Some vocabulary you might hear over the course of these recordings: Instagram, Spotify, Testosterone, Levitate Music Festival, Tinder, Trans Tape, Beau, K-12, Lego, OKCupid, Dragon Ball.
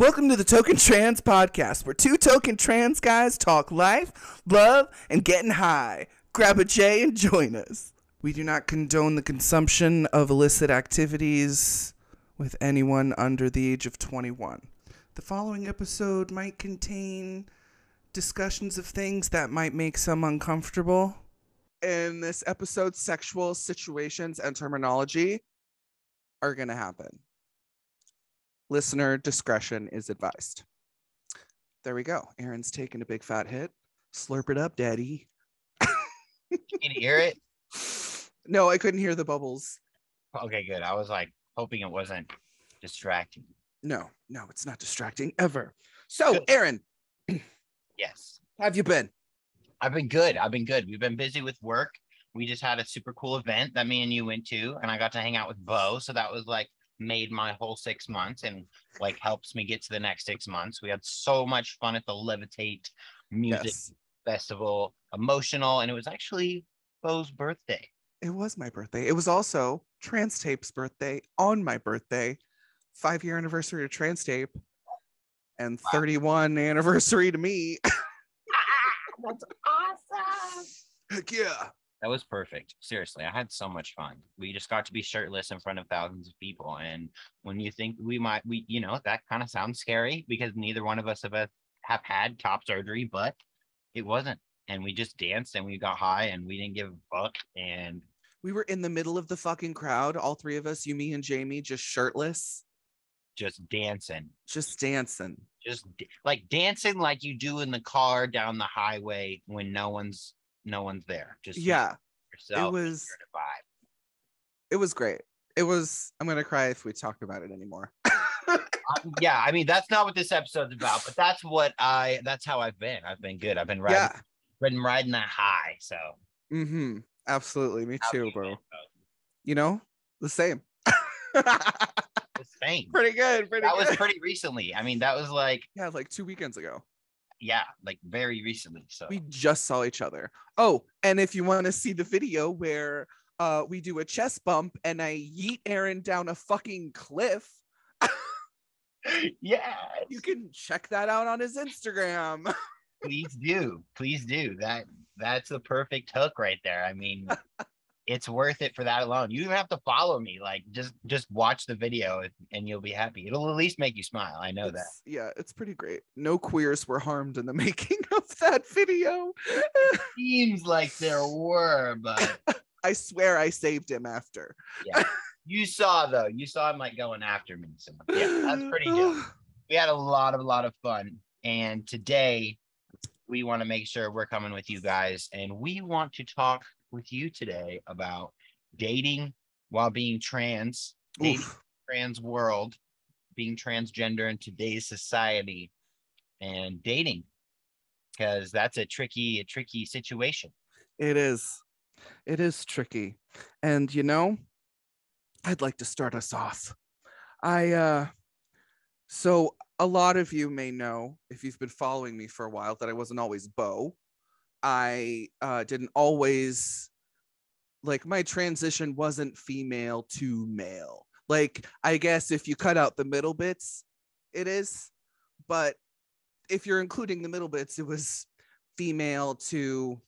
Welcome to the Token Trans Podcast, where two token trans guys talk life, love, and getting high. Grab a J and join us. We do not condone the consumption of illicit activities with anyone under the age of 21. The following episode might contain discussions of things that might make some uncomfortable. In this episode, sexual situations and terminology are going to happen. Listener discretion is advised. There we go. Aaron's taking a big fat hit. Slurp it up, daddy. Can you hear it? No, I couldn't hear the bubbles. Okay, good. I was like hoping it wasn't distracting. No, it's not distracting ever. So, good. Aaron. Yes. How have you been? I've been good. We've been busy with work. We just had a super cool event that me and you went to, and I got to hang out with Bo. So that was like made my whole 6 months and like helps me get to the next 6 months. We had so much fun at the Levitate Music Festival, emotional, and it was actually Bo's birthday. It was my birthday. It was also Trans Tape's birthday on my birthday, 5-year anniversary of Trans Tape, and 31 anniversary to me. That's awesome. Heck yeah. That was perfect. Seriously, I had so much fun. We just got to be shirtless in front of thousands of people. And when you think we you know, that kind of sounds scary because neither one of us have had top surgery, but it wasn't. And we just danced and we got high and we didn't give a fuck. And we were in the middle of the fucking crowd. All three of us, you, me, and Jamie, just shirtless. Just dancing. Just like dancing like you do in the car down the highway when no one's there. Just yourself. It was great. It was. I'm gonna cry if we talk about it anymore. Yeah, I mean that's not what this episode's about, but that's what that's how I've been. I've been good. I've been riding, riding that high. So. Mm-hmm. Absolutely. Me too, bro. You know, the same. The same. Pretty good. That was pretty recently. I mean, that was like 2 weekends ago. Yeah, like very recently. So we just saw each other. Oh, and if you want to see the video where we do a chest bump and I yeet Aaron down a fucking cliff. Yeah. You can check that out on his Instagram. Please do. That's the perfect hook right there. I mean, it's worth it for that alone. You don't even have to follow me. Like just watch the video and you'll be happy. It'll at least make you smile. I know that. Yeah, it's pretty great. No queers were harmed in the making of that video. It seems like there were, but I swear I saved him after. Yeah. You saw him like going after me. So yeah, that's pretty good. We had a lot of fun. And today we want to make sure we're coming with you guys, and we want to talk with you today about dating while being trans, dating trans world, being transgender in today's society, and dating, because that's a tricky situation. It is tricky. And you know, I'd like to start us off. So a lot of you may know, if you've been following me for a while, that I wasn't always Bo. I didn't always, like, my transition wasn't female to male. Like, I guess if you cut out the middle bits, it is. But if you're including the middle bits, it was female to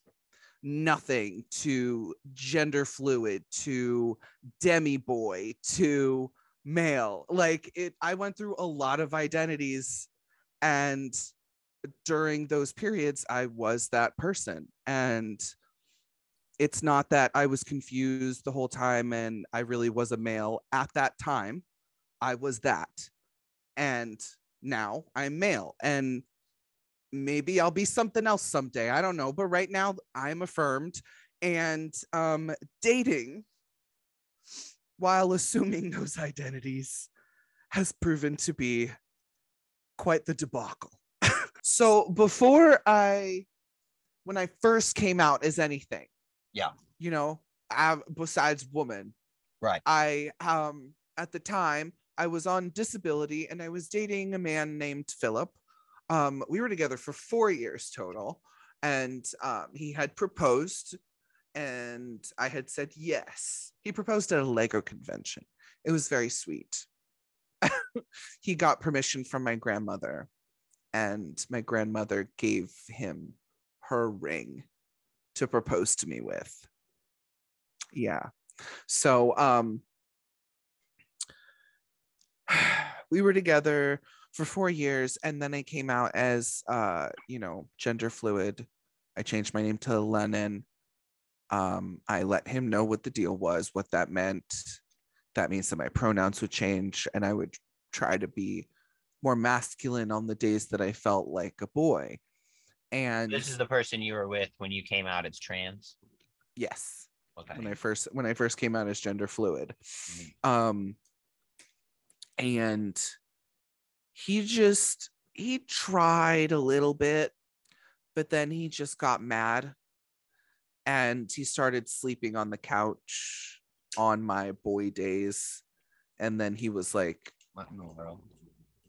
nothing, to gender fluid, to demi boy, to male. Like, I went through a lot of identities, and during those periods I was that person, and it's not that I was confused the whole time and I really was a male at that time. I was that, and now I'm male, and maybe I'll be something else someday, I don't know, but right now I'm affirmed. And dating while assuming those identities has proven to be quite the debacle. So when I first came out as anything, you know, besides woman, right? I, at the time I was on disability and I was dating a man named Philip. We were together for 4 years total, and he had proposed and I had said yes. He proposed at a Lego convention. It was very sweet. he got permission from my grandmother, and my grandmother gave him her ring to propose to me with. Yeah. So we were together for 4 years, and then I came out as, you know, gender fluid. I changed my name to Lennon. I let him know what the deal was, what that meant. That means that my pronouns would change, and I would try to be more masculine on the days that I felt like a boy. And this is the person you were with when you came out as trans? Yes. Okay. When I first came out as gender fluid. Mm-hmm. And he tried a little bit, but then he just got mad, and he started sleeping on the couch on my boy days. And then he was like,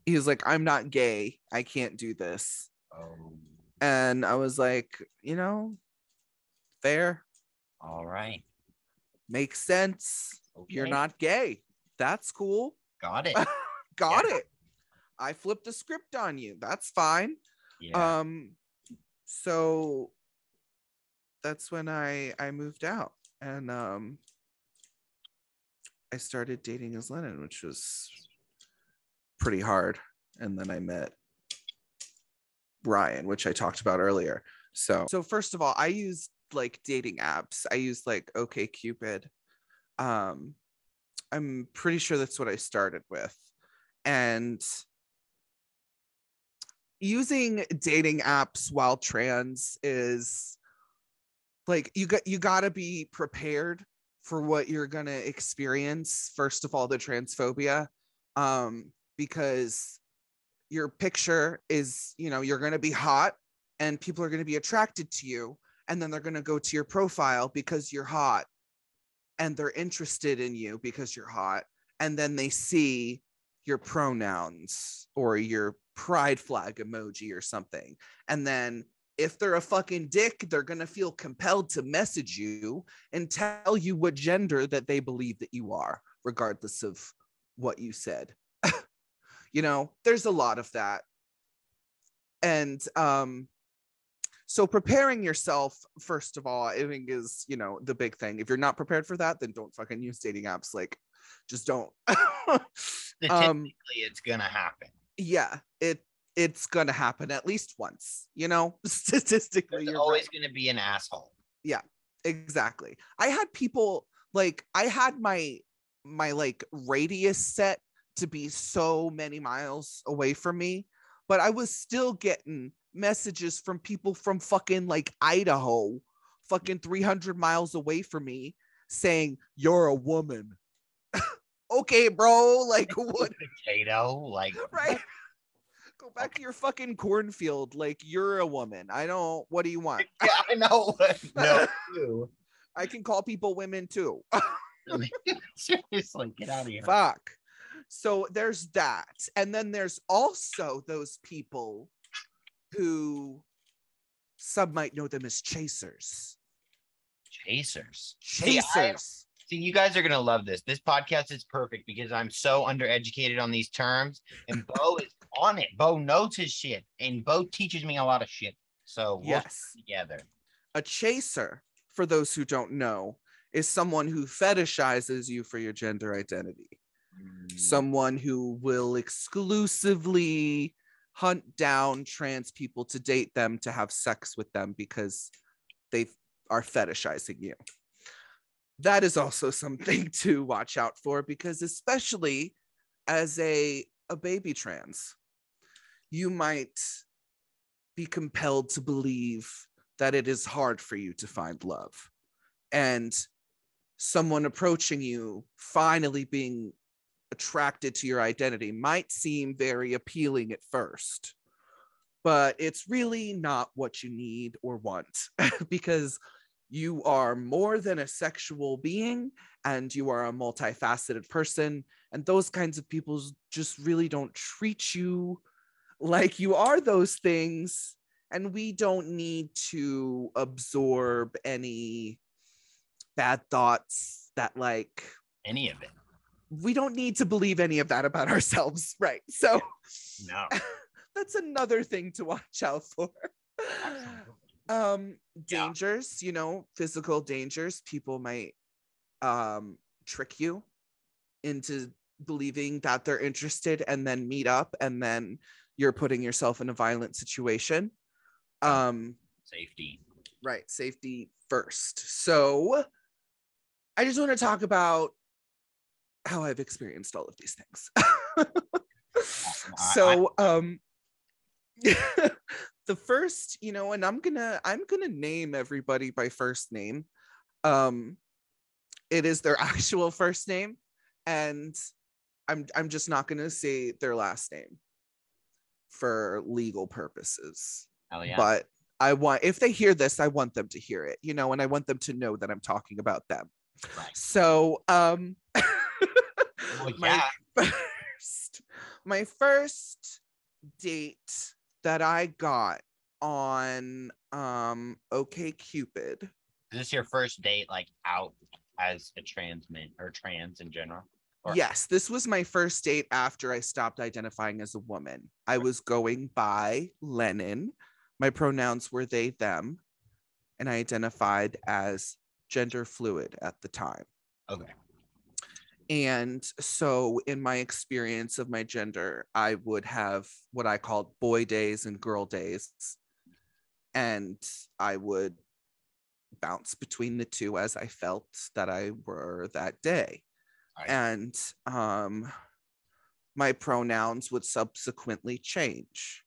he was like, I'm not gay, I can't do this. Oh. And I was like, you know, fair. All right. Makes sense. Okay. You're not gay. That's cool. Got it. Got it. I flipped a script on you. That's fine. Yeah. So that's when I moved out, and I started dating as Lennon, which was pretty hard. And then I met Ryan, which I talked about earlier. So first of all, I used like dating apps. I used like OKCupid. I'm pretty sure that's what I started with. And using dating apps while trans is like, you gotta be prepared for what you're gonna experience. First of all, the transphobia, because your picture is, you know, you're gonna be hot and people are gonna be attracted to you, and then they're gonna go to your profile because you're hot, and they're interested in you because you're hot, and then they see your pronouns or your pride flag emoji or something, and then if they're a fucking dick, they're gonna feel compelled to message you and tell you what gender that they believe that you are, regardless of what you said. You know, there's a lot of that. And so preparing yourself, first of all, I think is, you know, the big thing. If you're not prepared for that, then don't fucking use dating apps. Like, just don't. Statistically, it's gonna happen. Yeah, it's gonna happen at least once, you know. Statistically, you're always gonna be an asshole. Yeah, exactly. I had people like, I had my like radius set to be so many miles away from me, but I was still getting messages from people from fucking like Idaho, fucking 300 miles away from me, saying you're a woman. Okay, bro, like what? Potato, like right. Go back to your fucking cornfield. Like, you're a woman. I don't. What do you want? Yeah, I know. No. I can call people women too. Seriously, get out of here. Fuck. So there's that, and then there's also those people who some might know them as chasers. Chasers. See, you guys are going to love this. This podcast is perfect because I'm so undereducated on these terms, and Bo is on it. Bo knows his shit, and Bo teaches me a lot of shit. So we'll stick together. A chaser, for those who don't know, is someone who fetishizes you for your gender identity. Mm. Someone who will exclusively hunt down trans people to date them, to have sex with them, because they are fetishizing you. That is also something to watch out for, because especially as a baby trans, you might be compelled to believe that it is hard for you to find love. And someone approaching you, finally being attracted to your identity, might seem very appealing at first, but it's really not what you need or want, because you are more than a sexual being, and you are a multifaceted person. And those kinds of people just really don't treat you like you are those things. And we don't need to absorb any bad thoughts that like any of it. we don't need to believe any of that about ourselves, right? So no. That's another thing to watch out for. Dangers, yeah. You know, physical dangers. People might trick you into believing that they're interested and then meet up, and then you're putting yourself in a violent situation. Safety. Right. Safety first. So I just want to talk about how I've experienced all of these things. So the first, you know, and I'm gonna name everybody by first name. It is their actual first name, and I'm just not gonna say their last name for legal purposes. Hell yeah. But I want, if they hear this, I want them to hear it, you know, and I want them to know that I'm talking about them. Right. So well, yeah. My first date that I got on OKCupid. Is this your first date, like, out as a trans man or trans in general? Or? Yes, this was my first date after I stopped identifying as a woman. I was going by Lennon. My pronouns were they, them, and I identified as gender fluid at the time. Okay. And so in my experience of my gender, I would have what I called boy days and girl days. And I would bounce between the two as I felt that I were that day. Right. And my pronouns would subsequently change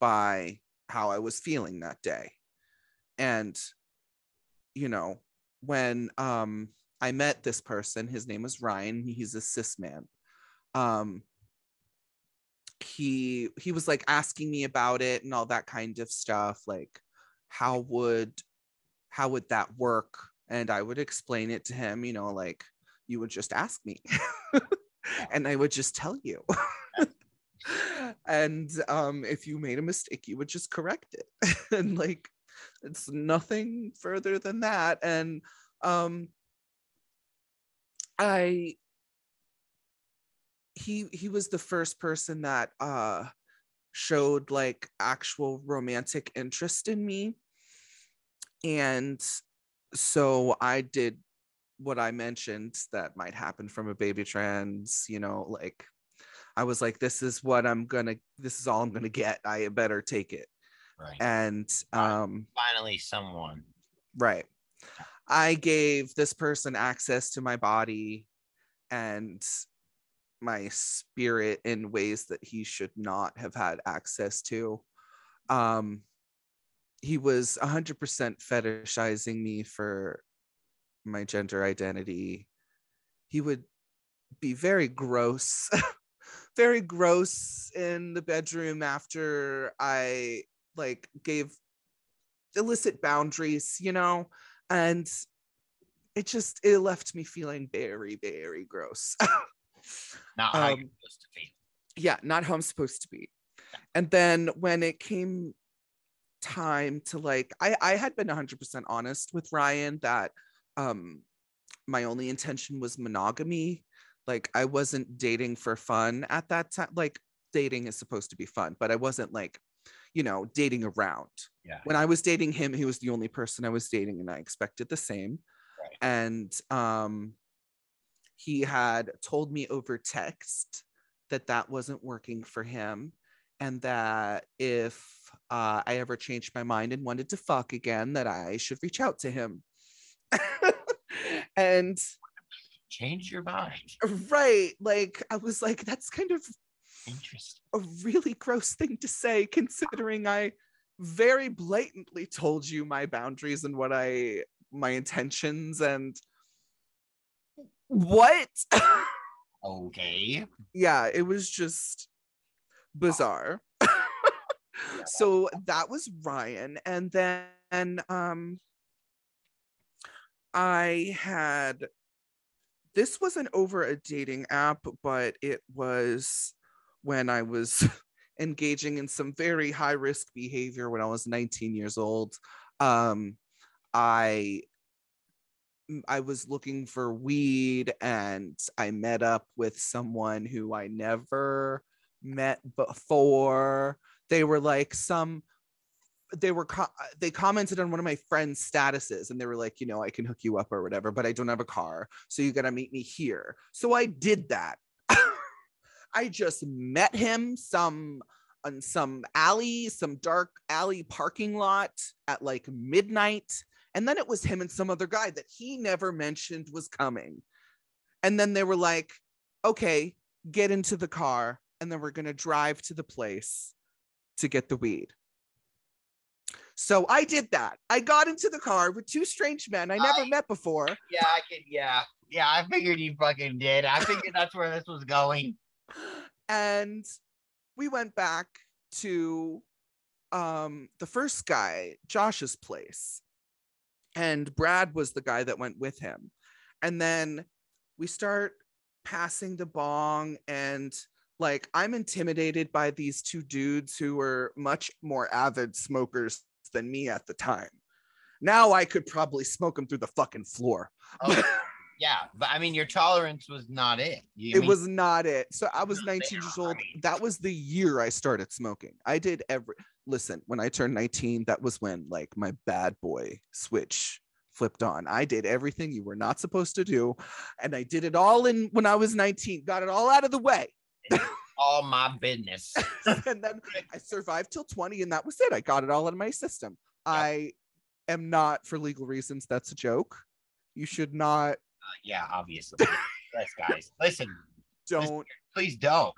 by how I was feeling that day. And, you know, when I met this person, his name was Ryan. He's a cis man. He was like asking me about it and all that kind of stuff. Like, how would that work? And I would explain it to him, you know, like, you would just ask me and I would just tell you. And if you made a mistake, you would just correct it. And like, it's nothing further than that. And he was the first person that showed like actual romantic interest in me. And so I did what I mentioned that might happen from a baby trans, you know, like I was like, this is all I'm gonna get. I better take it. Right. And finally someone. Right. I gave this person access to my body and my spirit in ways that he should not have had access to. He was 100% fetishizing me for my gender identity. He would be very gross in the bedroom after I like gave illicit boundaries, you know? And it left me feeling very, very gross. Not how you're supposed to be. Yeah, not how I'm supposed to be. Yeah. And then when it came time to like, I had been 100% honest with Ryan that my only intention was monogamy. Like, I wasn't dating for fun at that time. Like, dating is supposed to be fun, but I wasn't like, you know, dating around. Yeah. When I was dating him, he was the only person I was dating, and I expected the same. Right. And he had told me over text that that wasn't working for him, and that if I ever changed my mind and wanted to fuck again, that I should reach out to him. And change your mind. Right. Like, I was like, that's kind of interesting. A really gross thing to say, considering I very blatantly told you my boundaries and what my intentions and what. Okay. Yeah, it was just bizarre. So that was Ryan. And then I had, this wasn't over a dating app, but it was when I was engaging in some very high risk behavior when I was 19 years old. I I was looking for weed and I met up with someone who I never met before. They were like they commented on one of my friend's statuses and they were like, you know, I can hook you up or whatever, but I don't have a car. So you got to meet me here. So I did that. I just met him on some alley, some dark alley parking lot at like midnight. And then it was him and some other guy that he never mentioned was coming. And then they were like, okay, get into the car. And then we're going to drive to the place to get the weed. So I did that. I got into the car with two strange men I never met before. Yeah, I could. Yeah. Yeah. I figured you fucking did. I figured that's where this was going. And we went back to the first guy, Josh's place. And Brad was the guy that went with him. And then we start passing the bong, and like, I'm intimidated by these two dudes who were much more avid smokers than me at the time. Now I could probably smoke them through the fucking floor. Oh, yeah. But I mean, your tolerance was not it. It was not it. So I was 19 years old. That was the year I started smoking. I did listen, when I turned 19, that was when like my bad boy switch flipped on. I did everything you were not supposed to do. And I did it all when I was 19, got it all out of the way. All my business. And then I survived till 20 and that was it. I got it all out of my system. Yep. I am not, for legal reasons, that's a joke. You should not. Yeah, obviously. Yes, guys. Listen. Don't. Please don't.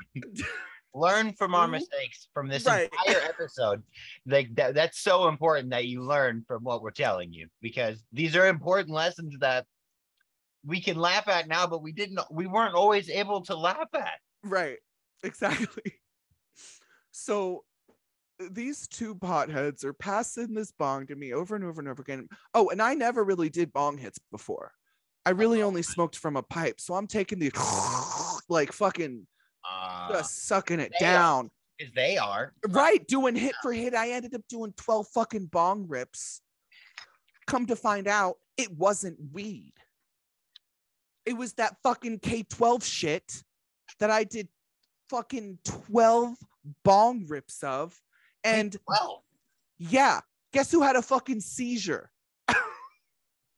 Learn from our mistakes from this entire episode. Like that's so important that you learn from what we're telling you, because these are important lessons that we can laugh at now, but we weren't always able to laugh at. Right, exactly. So these two potheads are passing this bong to me over and over and over again. Oh, and I never really did bong hits before. I really only smoked from a pipe. So I'm taking the like fucking just sucking it down. Because they are. Right, doing hit for hit. I ended up doing 12 fucking bong rips. Come to find out, it wasn't weed. It was that fucking K-12 shit that I did fucking 12 bong rips of. And yeah, guess who had a fucking seizure?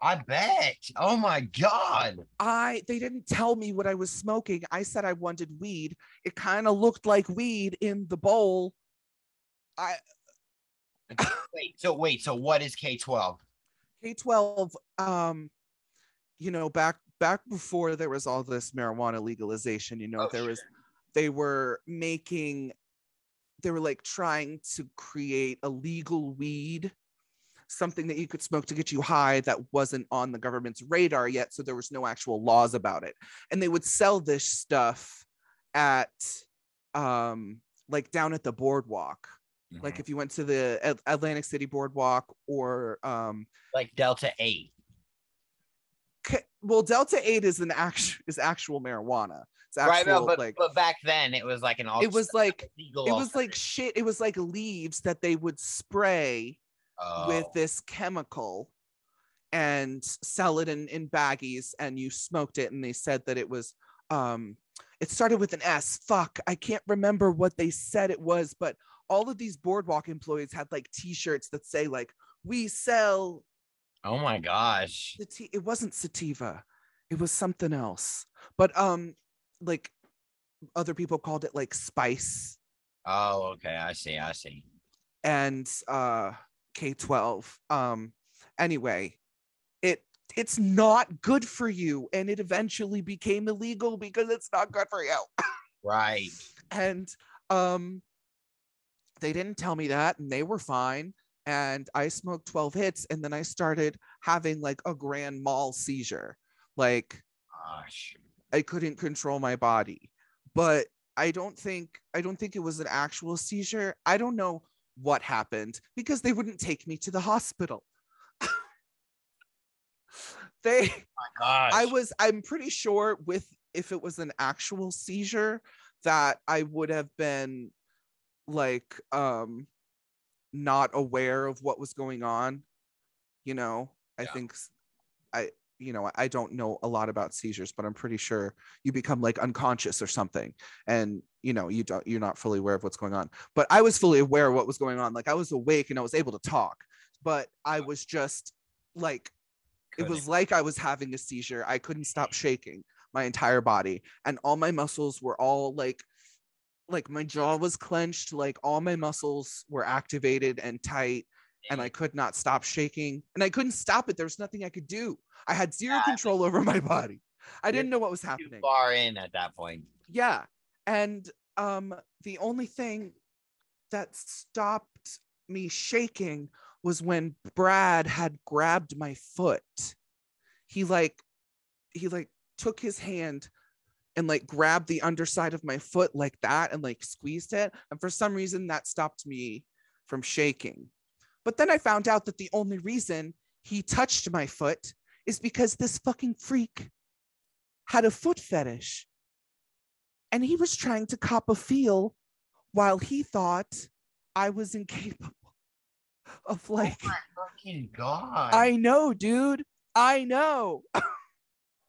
I bet. Oh my God. They didn't tell me what I was smoking. I said I wanted weed. It kind of looked like weed in the bowl. So what is K-12? K-12, you know, back before there was all this marijuana legalization, you know, they were like trying to create a legal weed, something that you could smoke to get you high that wasn't on the government's radar yet. So there was no actual laws about it. And they would sell this stuff at like down at the boardwalk. Mm-hmm. Like if you went to the Atlantic City boardwalk or like Delta 8. Well, Delta 8 is actual marijuana. It's actual, right, no, but back then it was like an all. It was like legal. It was like shit. It was like leaves that they would spray with this chemical and sell it in baggies, and you smoked it. And they said that it was. It started with an S. Fuck, I can't remember what they said it was, but all of these boardwalk employees had like T-shirts that say like, "We sell." Oh my gosh. It wasn't sativa. It was something else. But like other people called it like spice. Oh, okay. I see. And K-12. Anyway, it's not good for you. And it eventually became illegal because it's not good for you. Right. And they didn't tell me that, and they were fine. And I smoked 12 hits, and then I started having like a grand mal seizure. Like, gosh. I couldn't control my body. But I don't think it was an actual seizure. I don't know what happened because they wouldn't take me to the hospital. I'm pretty sure if it was an actual seizure that I would have been like not aware of what was going on, you know. I think you know, I don't know a lot about seizures, but I'm pretty sure you become like unconscious or something. And, you know, you're not fully aware of what's going on, but I was fully aware of what was going on. Like I was awake and I was able to talk, but I was just like, it was like I was having a seizure. I couldn't stop shaking my entire body, and all my muscles were all like my jaw was clenched, like all my muscles were activated and tight, and I could not stop shaking, and I couldn't stop it. There was nothing I could do. I had zero control over my body. I didn't know what was happening. Too far in at that point. Yeah. And the only thing that stopped me shaking was when Brad had grabbed my foot. He took his hand and like grabbed the underside of my foot like that and like squeezed it. And for some reason that stopped me from shaking. But then I found out that the only reason he touched my foot is because this fucking freak had a foot fetish. And he was trying to cop a feel while he thought I was incapable of like, oh my fucking God. I know, dude. I know.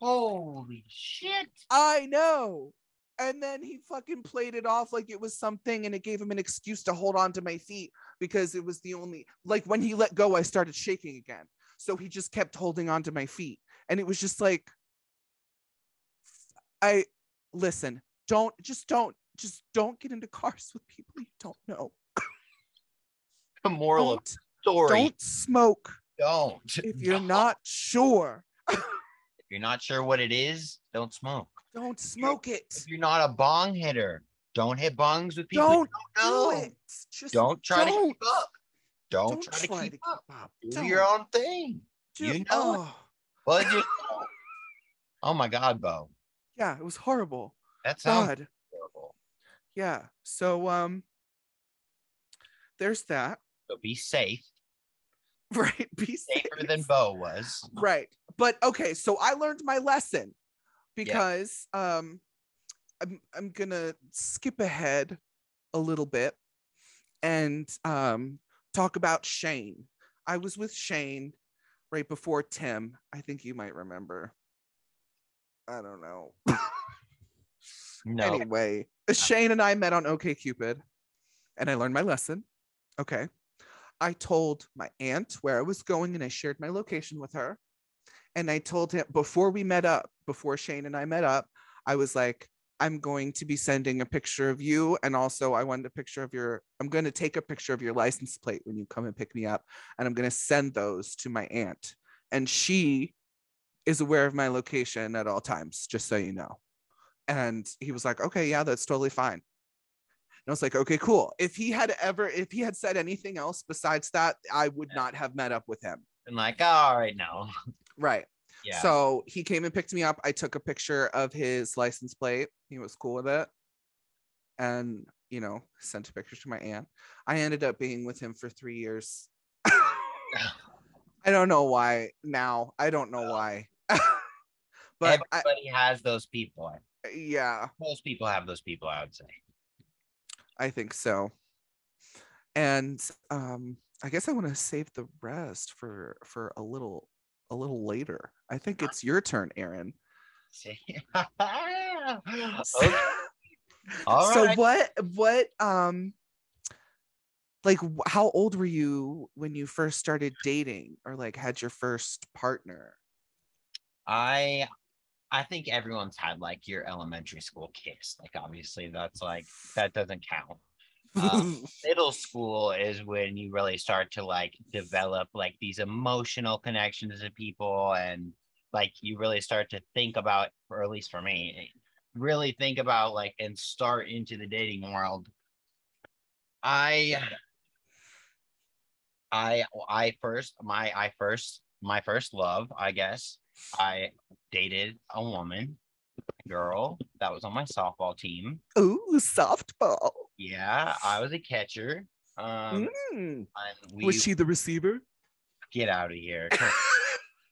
Holy shit. I know. And then he fucking played it off like it was something, and it gave him an excuse to hold on to my feet because it was the only, like when he let go, I started shaking again. So he just kept holding on to my feet. And it was just like, listen, just don't get into cars with people you don't know. The moral of the story. Don't smoke. Don't. If you're not sure. If you're not sure what it is, don't smoke. Don't smoke it. If you're not a bong hitter, don't hit bongs with people you don't know. Do it. Just don't try to keep up. Don't try to keep up. Do your own thing. You know. Oh my God, Bo. Yeah, it was horrible. That sounds horrible. Yeah. So there's that. So be safe. Right. Be safer than Bo was. Right. But okay, so I learned my lesson. Because I'm gonna skip ahead a little bit and talk about Shane. I was with Shane right before Tim. I think you might remember. I don't know. No. Anyway, Shane and I met on OKCupid, and I learned my lesson. Okay, I told my aunt where I was going, and I shared my location with her. And I told him before Shane and I met up, I was like, I'm going to be sending a picture of you. And also I wanted a picture of I'm going to take a picture of your license plate when you come and pick me up. And I'm going to send those to my aunt. And she is aware of my location at all times, just so you know. And he was like, okay, yeah, that's totally fine. And I was like, okay, cool. If he had said anything else besides that, I would not have met up with him. And like, all right, no. Right. Yeah. So he came and picked me up. I took a picture of his license plate. He was cool with it. And, you know, sent a picture to my aunt. I ended up being with him for 3 years. I don't know why now. I don't know why. But everybody has those people. Yeah. Most people have those people, I would say. I think so. And I guess I want to save the rest for a little later. I think it's your turn, Aaron. Okay. All so right. Like how old were you when you first started dating or like had your first partner? I think everyone's had like your elementary school kiss. Like obviously that's like, that doesn't count. Middle school is when you really start to like develop like these emotional connections to people, and like you really start to think about, or at least for me, really think about like and start into the dating world. My first love, I guess, I dated a woman, a girl that was on my softball team. Ooh, softball. Yeah, I was a catcher. Was she the receiver? Get out of here.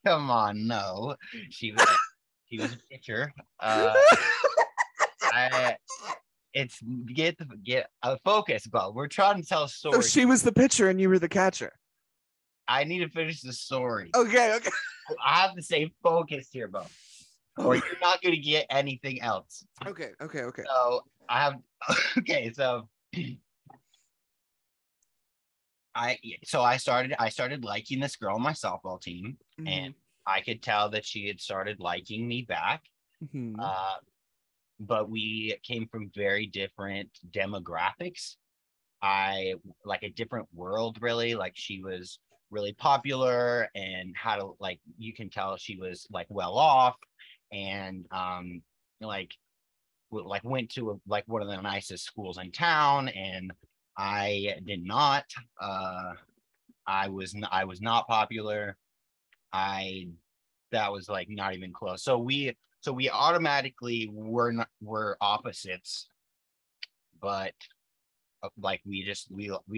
Come on, no. She was a pitcher. Focus, but we're trying to tell a story. So she was the pitcher and you were the catcher. I need to finish the story. Okay. I have to stay focused here, Bo. Or you're not going to get anything else. Okay. So I have, so I started liking this girl on my softball team, mm-hmm. and I could tell that she had started liking me back. Mm-hmm. But we came from very different demographics. I like a different world, really. Like she was really popular and had a, like, you can tell she was like well off and like went to like one of the nicest schools in town, and I did not. I was not popular. That was like not even close. So we automatically were opposites, but like we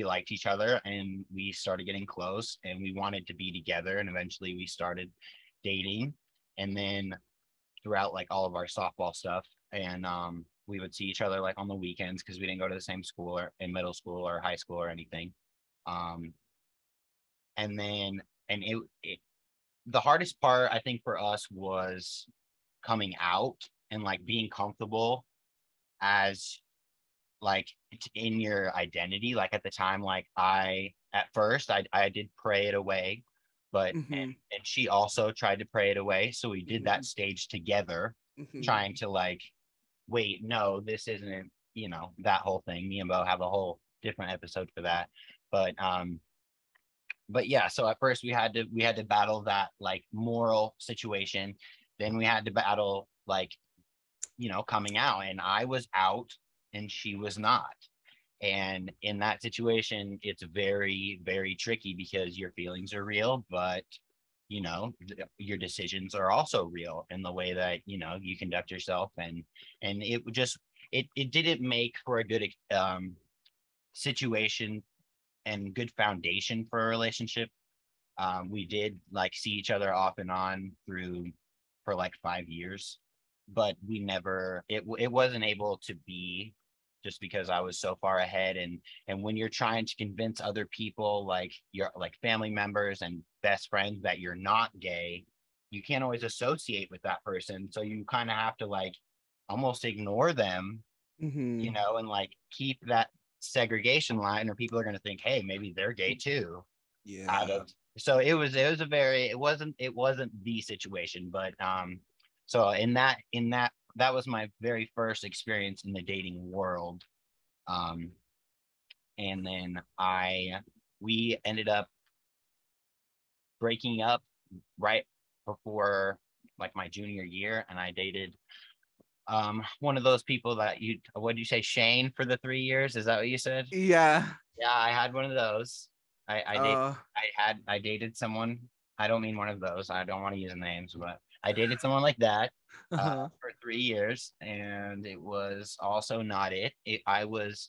liked each other and we started getting close and we wanted to be together, and eventually we started dating, and then throughout like all of our softball stuff, and we would see each other like on the weekends because we didn't go to the same school or in middle school or high school or anything, and the hardest part I think for us was coming out and like being comfortable as like in your identity. Like at the time, like I did pray it away, but mm-hmm. and she also tried to pray it away, so we did mm-hmm. that stage together, mm-hmm. trying to like, wait, no, this isn't, you know, that whole thing. Me and Bo have a whole different episode for that, but yeah. So at first we had to battle that like moral situation, then we had to battle like, you know, coming out, and I was out and she was not. And in that situation, it's very, very tricky because your feelings are real, but you know, your decisions are also real in the way that, you know, you conduct yourself, and it just, it didn't make for a good situation and good foundation for a relationship. We did like see each other off and on for like 5 years, but we never, it wasn't able to be, just because I was so far ahead. And when you're trying to convince other people, like your like family members and best friends, that you're not gay, you can't always associate with that person. So you kind of have to like almost ignore them, mm-hmm. you know, and like keep that segregation line, or people are going to think, hey, maybe they're gay too. Yeah. So it was a very, it wasn't the situation, but so that was my very first experience in the dating world. And then we ended up breaking up right before like my junior year. And I dated one of those people that what did you say, Shane, for the 3 years? Is that what you said? Yeah. Yeah, I had one of those. I dated someone. I don't mean one of those. I don't want to use names, but I dated someone like that for 3 years, and it was also not it. I was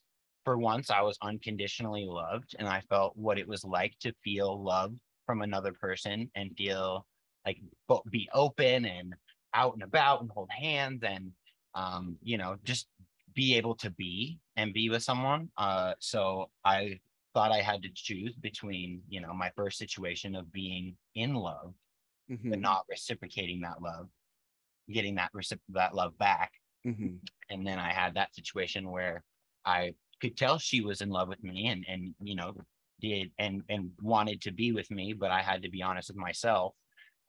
unconditionally loved, and I felt what it was like to feel love from another person and feel like be open and out and about and hold hands and, you know, just be able to be and be with someone. So I thought I had to choose between, you know, my first situation of being in love, mm-hmm. but not reciprocating that love, getting that love back. Mm-hmm. And then I had that situation where I could tell she was in love with me and you know, did and wanted to be with me, but I had to be honest with myself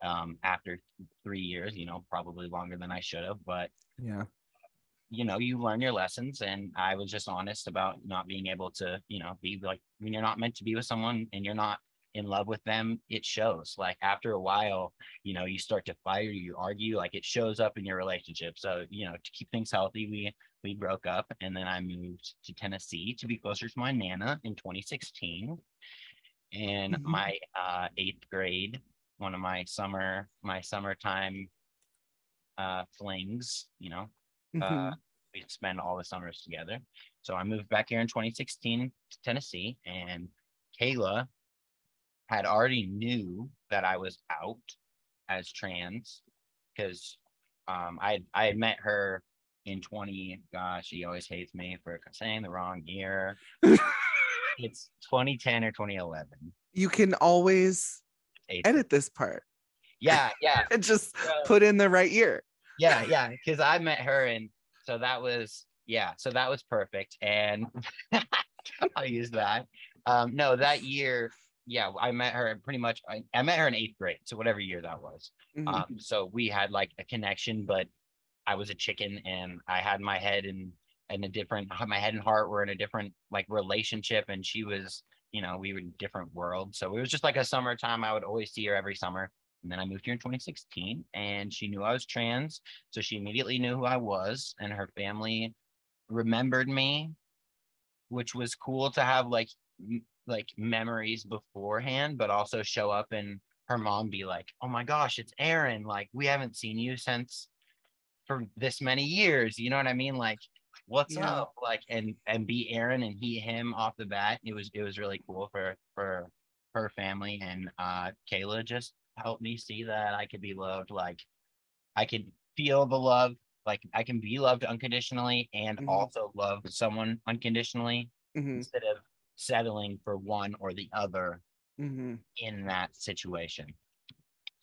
after 3 years, you know, probably longer than I should have, but yeah, you know, you learn your lessons, and I was just honest about not being able to, you know, be like, when you're not meant to be with someone and you're not in love with them, it shows. Like after a while, you know, you start to fight or you argue, like it shows up in your relationship. So, you know, to keep things healthy, we broke up, and then I moved to Tennessee to be closer to my Nana in 2016. And mm-hmm. my 8th grade, one of my summertime flings, you know, mm-hmm. We spend all the summers together. So I moved back here in 2016 to Tennessee, and Kayla had already knew that I was out as trans because I had met her in 20. Gosh, she always hates me for saying the wrong year. It's 2010 or 2011. You can always edit this part. Yeah, yeah. Just put in the right year. Yeah, yeah. Because I met her, and so that was, yeah, so that was perfect. And I'll use that. No, that year, yeah, I met her pretty much. I met her in 8th grade, so whatever year that was. Mm-hmm. So we had like a connection, but I was a chicken, and I had my head and a different, my head and heart were in a different like relationship, and she was, you know, we were in a different world. So it was just like a summertime. I would always see her every summer. And then I moved here in 2016, and she knew I was trans. So she immediately knew who I was, and her family remembered me, which was cool to have like memories beforehand, but also show up and her mom be like, oh my gosh, it's Aaron. Like, we haven't seen you since for this many years. You know what I mean? Like, what's up? Like, and be Aaron and he, him off the bat. It was really cool for her family. And Kayla just helped me see that I could be loved. Like, I could feel the love. Like, I can be loved unconditionally and also love someone unconditionally instead of settling for one or the other in that situation.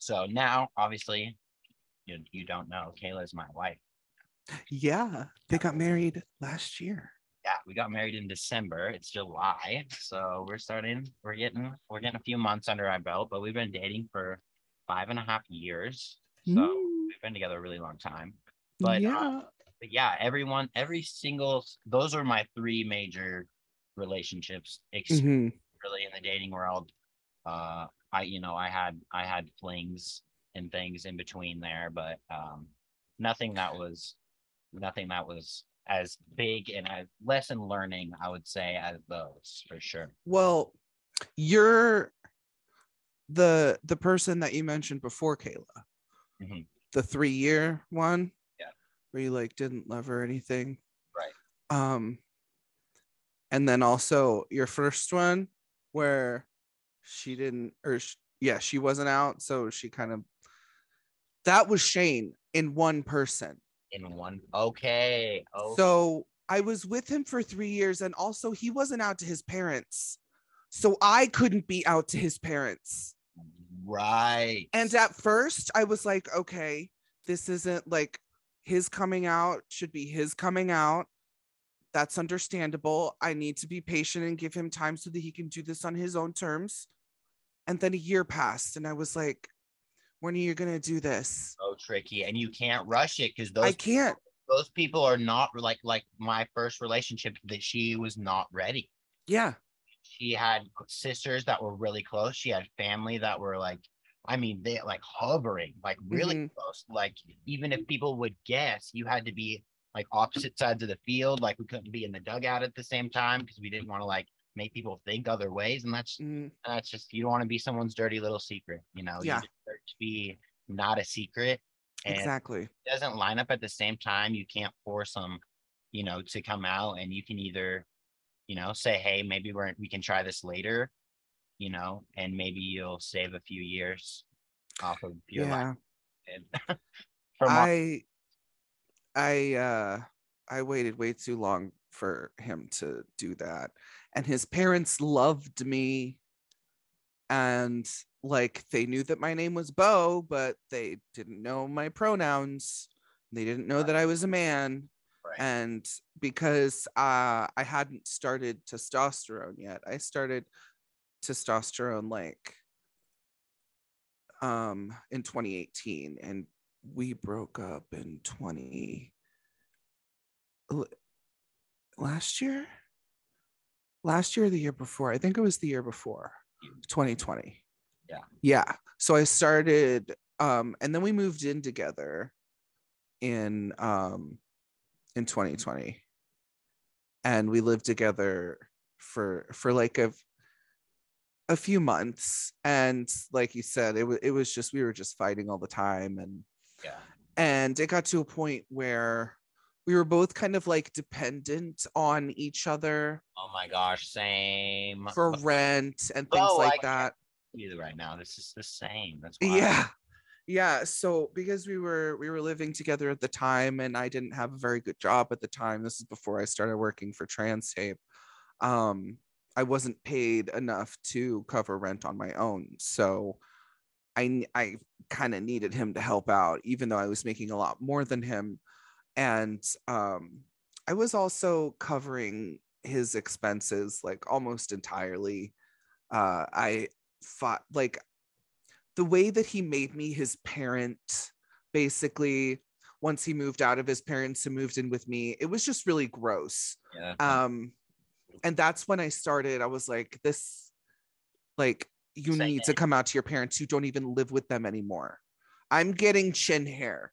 So now, obviously, you don't know, Kayla's my wife. Yeah, they got married last year. Yeah, we got married in December. It's July, so we're getting a few months under our belt, but we've been dating for 5.5 years, so we've been together a really long time. But yeah, those are my 3 major relationships really in the dating world. I had flings and things in between there, but nothing that was as big and as lesson learning, I would say, as those, for sure. Well, you're the person that you mentioned before, Kayla, the 3-year one, where you like didn't love her or anything, right? And then also your first one where she didn't, she wasn't out, so she kind of, that was Shane in one person. Okay. So I was with him for 3 years, and also he wasn't out to his parents, so I couldn't be out to his parents. Right. And at first I was like, okay, this isn't like his coming out, should be his coming out. That's understandable. I need to be patient and give him time so that he can do this on his own terms. And then a year passed, and I was like, when are you going to do this? So tricky. And you can't rush it, because those people are not like my first relationship, that she was not ready. Yeah. She had sisters that were really close. She had family that were like, I mean, they like hovering, like really close. Like, even if people would guess, you had to be like opposite sides of the field. Like, we couldn't be in the dugout at the same time because we didn't want to like make people think other ways. And that's just, you don't want to be someone's dirty little secret, you know? Yeah. You deserve to be not a secret. And exactly. If it doesn't line up at the same time, you can't force them, you know, to come out. And you can either, you know, say, hey, maybe we can try this later, you know, and maybe you'll save a few years off of your life. And I waited way too long for him to do that, and his parents loved me, and like, they knew that my name was Bo, but they didn't know my pronouns. They didn't know that I was a man, and because I hadn't started testosterone yet. I started testosterone like in 2018, and we broke up in last year or the year before. I think it was the year before, 2020. Yeah. So I started and then we moved in together in 2020, and we lived together for like a few months. And like you said, it was just, we were just fighting all the time, and and it got to a point where we were both kind of like dependent on each other. Oh my gosh, same. For rent and things like that. Either right now, this is the same. That's why. Yeah. So because we were living together at the time, and I didn't have a very good job at the time. This is before I started working for Trans Tape. I wasn't paid enough to cover rent on my own, so I kind of needed him to help out, even though I was making a lot more than him. And I was also covering his expenses like almost entirely. I fought like the way that he made me his parent, basically. Once he moved out of his parents and moved in with me, it was just really gross. Yeah. And that's when I started, I was like, this, like, you Second. Need to come out to your parents. You don't even live with them anymore. I'm getting chin hair.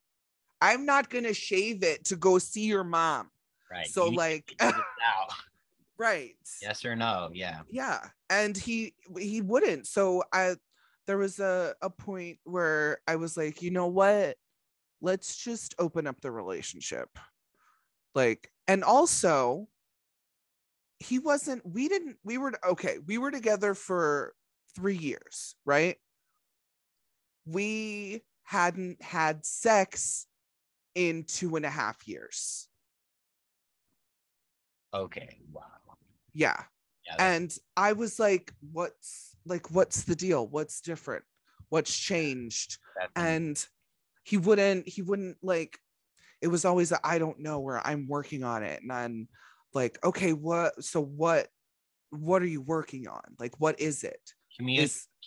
I'm not going to shave it to go see your mom. Right. So you like, right. Yes or no. Yeah. Yeah. And he wouldn't. So there was a point where I was like, you know what? Let's just open up the relationship. Like, and also we were together for 3 years, right? We hadn't had sex in 2.5 years. Okay. Wow. Yeah. And I was like, what's the deal? What's different? What's changed? And he wouldn't like, it was always a, I don't know, where I'm working on it. And I'm like, okay, what are you working on? Like, what is it?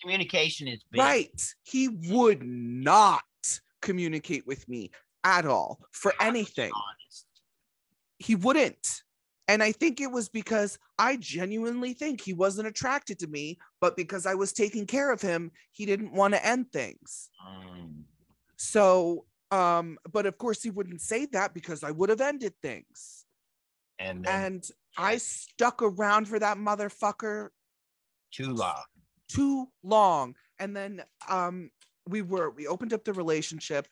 Communication is big. Right. He would not communicate with me at all for anything. He wouldn't. And I think it was because I genuinely think he wasn't attracted to me, but because I was taking care of him, he didn't want to end things. So, but of course he wouldn't say that because I would have ended things. And I stuck around for that motherfucker. Too long. And then, we opened up the relationship.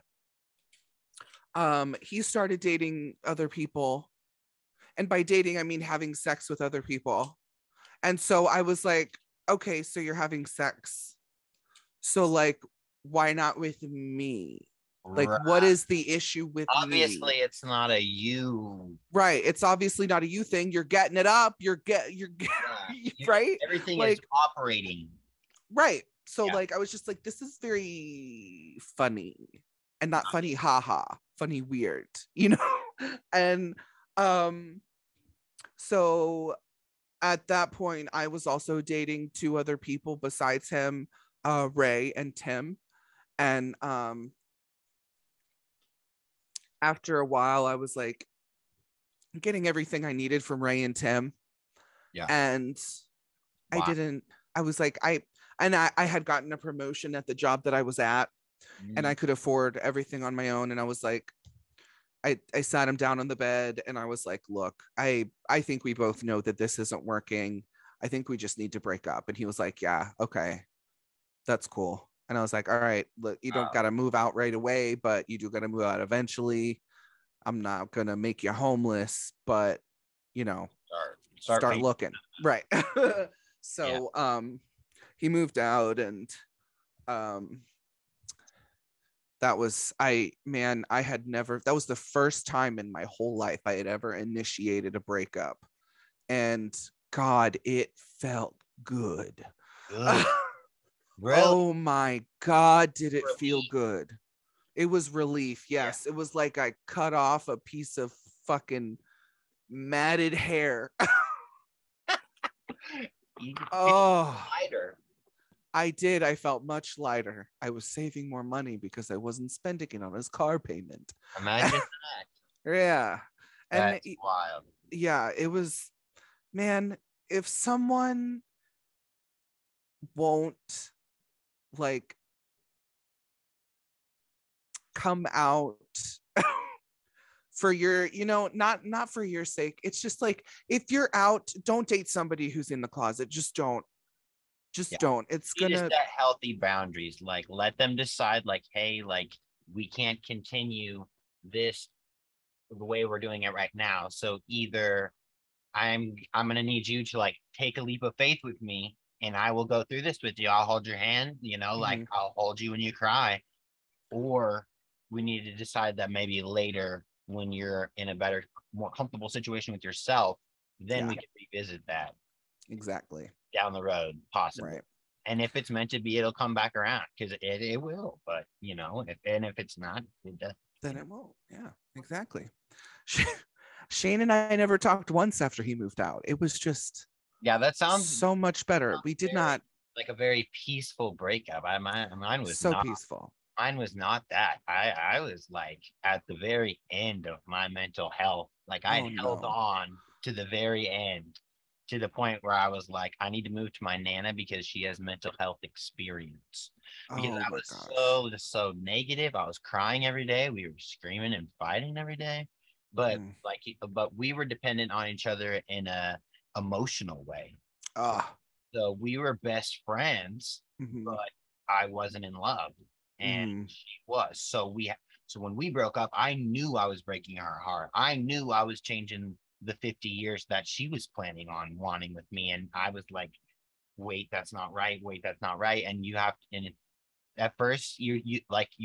He started dating other people, and by dating, I mean having sex with other people. And so I was like, okay, so you're having sex. So like, why not with me? Like, right. What is the issue with obviously, me? Obviously, it's not a you. Right. It's obviously not a you thing. You're getting it up. You're right? Everything like, is operating. Right. So, yeah. Like, I was just like, this is very funny. And not funny, haha. Funny, weird. You know? And so, at that point, I was also dating two other people besides him, Ray and Tim. And after a while, I was like getting everything I needed from Ray and Tim. Yeah. And wow. I had gotten a promotion at the job that I was at, and I could afford everything on my own. And I was like, I sat him down on the bed and I was like, look, I think we both know that this isn't working. I think we just need to break up. And he was like, yeah, okay, that's cool. And I was like, all right, look, you don't got to move out right away, but you do got to move out eventually. I'm not going to make you homeless, but, you know, start looking. Right. So yeah. He moved out, and that was the first time in my whole life I had ever initiated a breakup. And God, it felt good. Really? Oh my God, did it feel good? It was relief. Yes, yeah. It was like I cut off a piece of fucking matted hair. Oh, lighter. I did. I felt much lighter. I was saving more money because I wasn't spending it on his car payment. Imagine that. Yeah. That's wild. Yeah, it was, man, if someone won't like come out for your, you know, not for your sake. It's just like, if you're out, don't date somebody who's in the closet. Just don't. It's gonna just that healthy boundaries. Like, let them decide. Like, hey, like, we can't continue this the way we're doing it right now. So either I'm gonna need you to like take a leap of faith with me. And I will go through this with you. I'll hold your hand, you know, like I'll hold you when you cry. Or we need to decide that maybe later when you're in a better, more comfortable situation with yourself, then we can revisit that. Exactly. Down the road, possibly. Right. And if it's meant to be, it'll come back around, because it will. But, you know, if it's not, it doesn't. Then it won't. Yeah, exactly. Shane and I never talked once after he moved out. It was just. Yeah, that sounds so much better. We did not. Like a very peaceful breakup. Mine was so peaceful. Mine was not that. I was like at the very end of my mental health. Like I held on to the very end, to the point where I was like, I need to move to my Nana because she has mental health experience. Because I was so negative. I was crying every day. We were screaming and fighting every day. But but we were dependent on each other in a emotional way. So we were best friends, but I wasn't in love. And she was. So when we broke up, I knew I was breaking her heart. I knew I was changing the 50 years that she was planning on wanting with me. And I was like, wait, that's not right. Wait, that's not right. And you have to, and at first you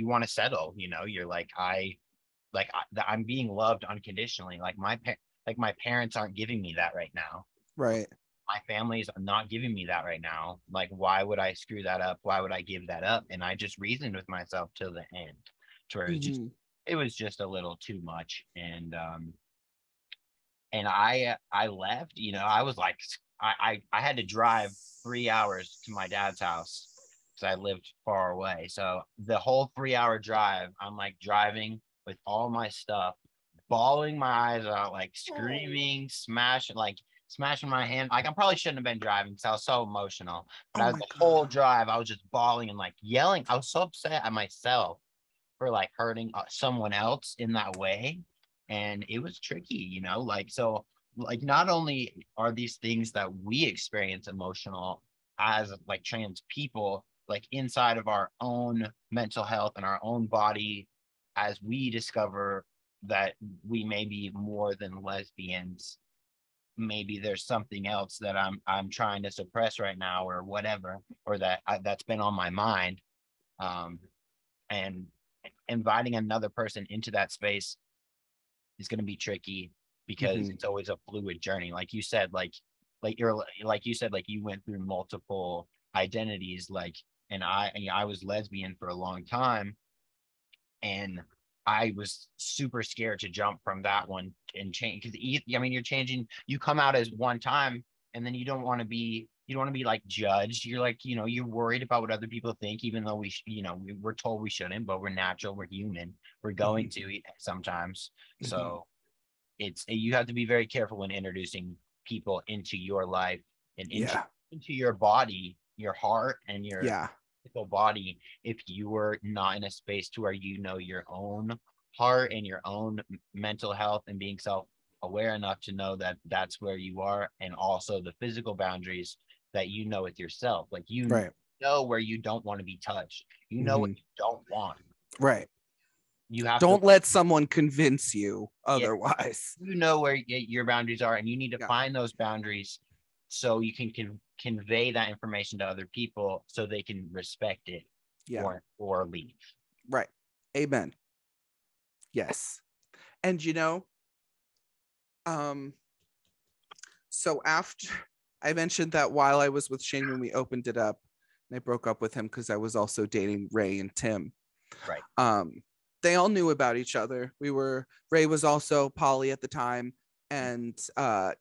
want to settle, you know, you're like, I'm being loved unconditionally. Like my parents aren't giving me that right now. Right. My family's not giving me that right now. Like, why would I screw that up? Why would I give that up? And I just reasoned with myself till the end, to where it was just a little too much. And I left. You know, I was like, I had to drive 3 hours to my dad's house because I lived far away. So the whole 3-hour drive, I'm like driving with all my stuff, bawling my eyes out, like screaming, smashing my hand. Like I probably shouldn't have been driving because I was so emotional. But whole drive, I was just bawling and like yelling. I was so upset at myself for like hurting someone else in that way. And it was tricky, you know, like, so like, not only are these things that we experience emotional as like trans people, like inside of our own mental health and our own body, as we discover that we may be more than lesbians, maybe there's something else that I'm trying to suppress right now or whatever, or that's been on my mind. And inviting another person into that space is going to be tricky because it's always a fluid journey. Like you said, like you went through multiple identities, like, and I was lesbian for a long time, and I was super scared to jump from that one and change, because I mean, you're changing, you come out as one time and then you don't want to be like judged. You're like, you know, you're worried about what other people think, even though we're told we shouldn't, but we're natural, we're human, we're going to sometimes. So you have to be very careful when introducing people into your life and into your body, your heart and your body, if you were not in a space to where you know your own heart and your own mental health and being self-aware enough to know that that's where you are, and also the physical boundaries that you know with yourself, like you know where you don't want to be touched, you know what you don't want, right? You have don't let someone convince you otherwise. You know where your boundaries are, and you need to find those boundaries so you can convey that information to other people so they can respect it or leave. Right. Amen. Yes. And you know, so after I mentioned that while I was with Shane when we opened it up, and I broke up with him because I was also dating Ray and Tim. Right. They all knew about each other. Ray was also poly at the time, and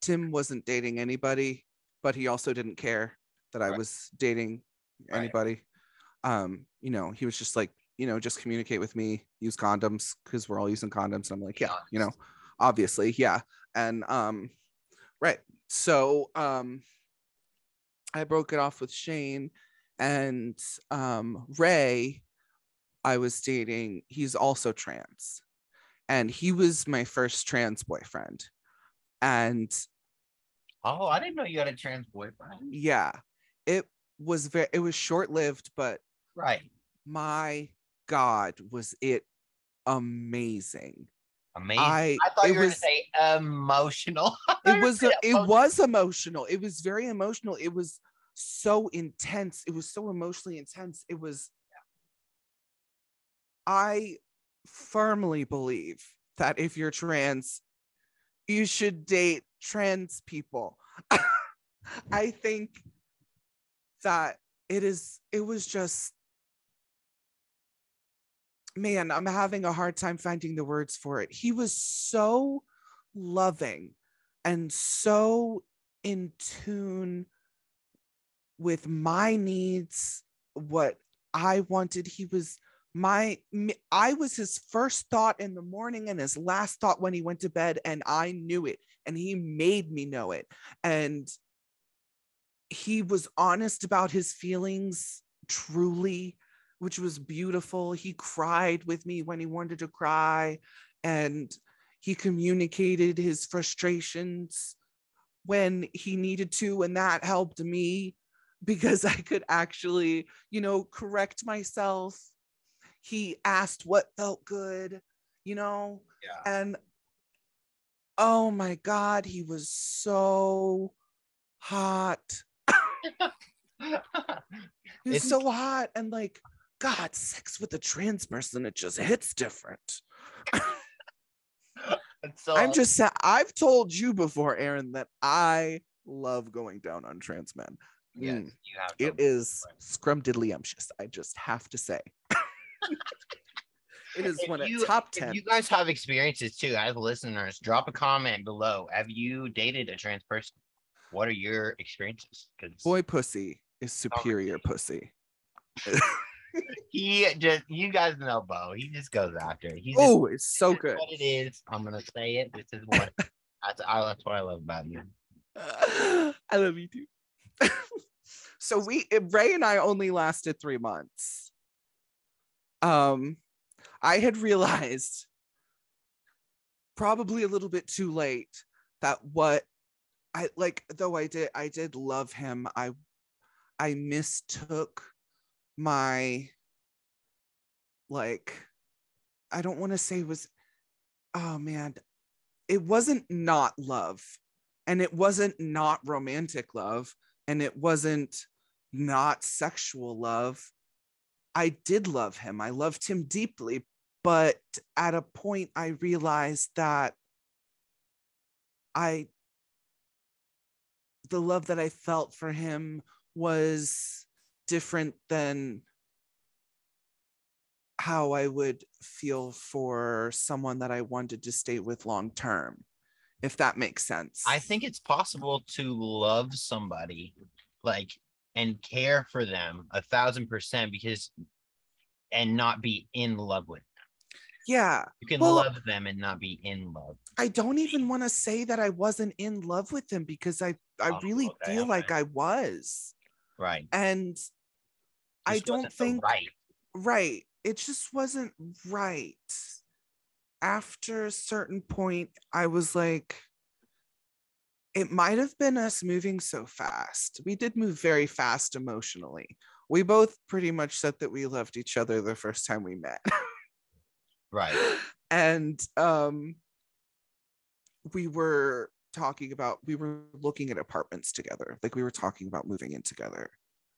Tim wasn't dating anybody, but he also didn't care that I was dating anybody. You know, he was just like, you know, just communicate with me, use condoms, because we're all using condoms. And I'm like, yeah, you know, obviously. Yeah. And so I broke it off with Shane, and Ray I was dating, he's also trans, and he was my first trans boyfriend. And oh, I didn't know you had a trans boyfriend. Yeah, it was short-lived, but my God, was it amazing. Amazing. I thought you were going to say emotional. It was emotional. It was very emotional. It was so intense. It was so emotionally intense. It was, I firmly believe that if you're trans, you should date trans people. I think that it was just, man, I'm having a hard time finding the words for it. He was so loving and so in tune with my needs, what I wanted. He was I was his first thought in the morning and his last thought when he went to bed, and I knew it, and he made me know it. And he was honest about his feelings, truly, which was beautiful. He cried with me when he wanted to cry, and he communicated his frustrations when he needed to, and that helped me because I could actually, you know, correct myself. He asked what felt good, you know? Yeah. And oh my God, he was so hot. He was so hot. And like, God, sex with a trans person, it just hits different. So, I've told you before, Aaron, that I love going down on trans men. Yes, you have to. It is scrumdiddlyumptious. I just have to say. It is one of the top 10. If you guys have experiences too, as listeners, drop a comment below. Have you dated a trans person? What are your experiences? Boy pussy is superior pussy. You guys know Bo. He just goes after it. Oh, it's so good. What it is, I'm gonna say it. This is what that's what I love about you. I love you too. So Ray and I only lasted 3 months. I had realized probably a little bit too late that what I like, though I did love him. I mistook my, like, I don't want to say it wasn't not love, and it wasn't not romantic love, and it wasn't not sexual love. I did love him. I loved him deeply, but at a point I realized that the love that I felt for him was different than how I would feel for someone that I wanted to stay with long term, if that makes sense. I think it's possible to love somebody and care for them 1,000% and not be in love with them. Yeah. You can love them and not be in love. I don't even want to say that I wasn't in love with them because I really feel like I was. Right. And I don't think right. It just wasn't right. After a certain point, I was like, it might have been us moving so fast. We did move very fast emotionally. We both pretty much said that we loved each other the first time we met. Right. And we were looking at apartments together. Like, we were talking about moving in together.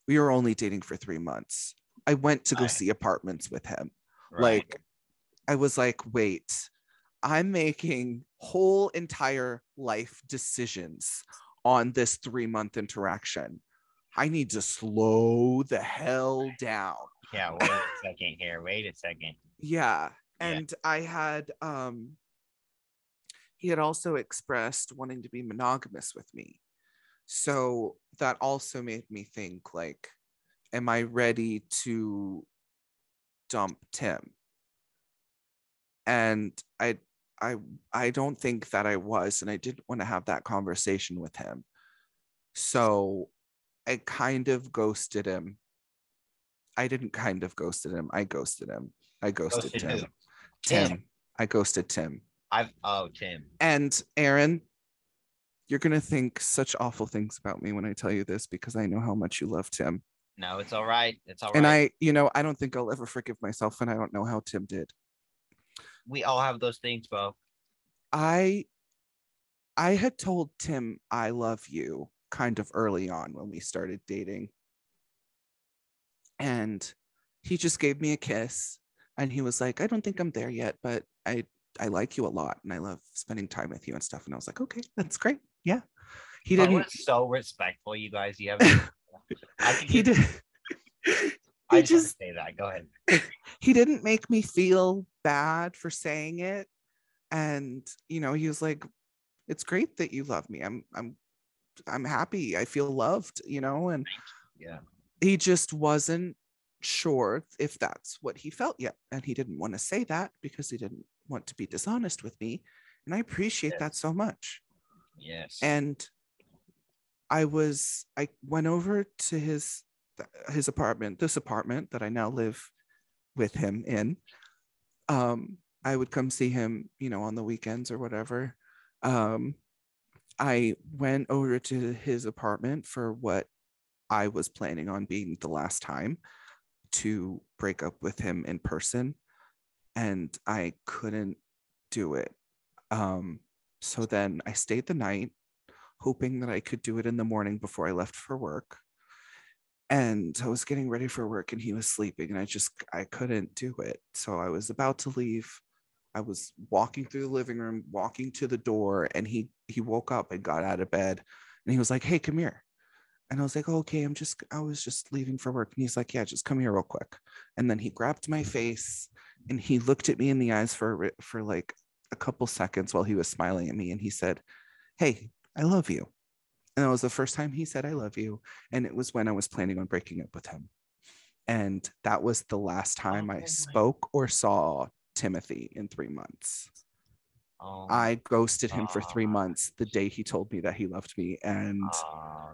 We were only dating for 3 months. I went to go see apartments with him. Right. Like, I was like, wait, I'm making whole entire life decisions on this 3-month interaction. I need to slow the hell down. Yeah, wait a second here. Wait a second. Yeah. And yeah. I had, he had also expressed wanting to be monogamous with me. So that also made me think, like, am I ready to dump Tim? And I don't think that I was, and I didn't want to have that conversation with him. So I kind of ghosted him. I didn't kind of ghosted him. I ghosted him. I ghosted Tim. Tim. I ghosted Tim. Tim. And Aaron, you're going to think such awful things about me when I tell you this, because I know how much you love Tim. No, it's all right. It's all right. And I don't think I'll ever forgive myself, and I don't know how Tim did. We all have those things, Bo. I had told Tim I love you kind of early on when we started dating. And he just gave me a kiss. And he was like, I don't think I'm there yet, but I like you a lot. And I love spending time with you and stuff. And I was like, okay, that's great. Yeah. He didn't. I was so respectful, you guys. You have. I can I just say that. Go ahead. He didn't make me feel bad for saying it. And, you know, he was like, it's great that you love me. I'm happy. I feel loved, you know? And yeah, he just wasn't sure if that's what he felt yet. And he didn't want to say that because he didn't want to be dishonest with me. And I appreciate that so much. Yes. And I went over to his apartment, this apartment that I now live with him in. I would come see him, you know, on the weekends or whatever. I went over to his apartment for what I was planning on being the last time to break up with him in person, and I couldn't do it. So then I stayed the night, hoping that I could do it in the morning before I left for work. And I was getting ready for work and he was sleeping, and I couldn't do it. So I was about to leave. I was walking through the living room, walking to the door, and he woke up and got out of bed, and he was like, hey, come here. And I was like, okay, I was just leaving for work. And he's like, yeah, just come here real quick. And then he grabbed my face and he looked at me in the eyes for like a couple seconds while he was smiling at me. And he said, hey, I love you. And that was the first time he said, I love you. And it was when I was planning on breaking up with him. And that was the last time I spoke or saw Timothy in 3 months. I ghosted him for 3 months the day he told me that he loved me. And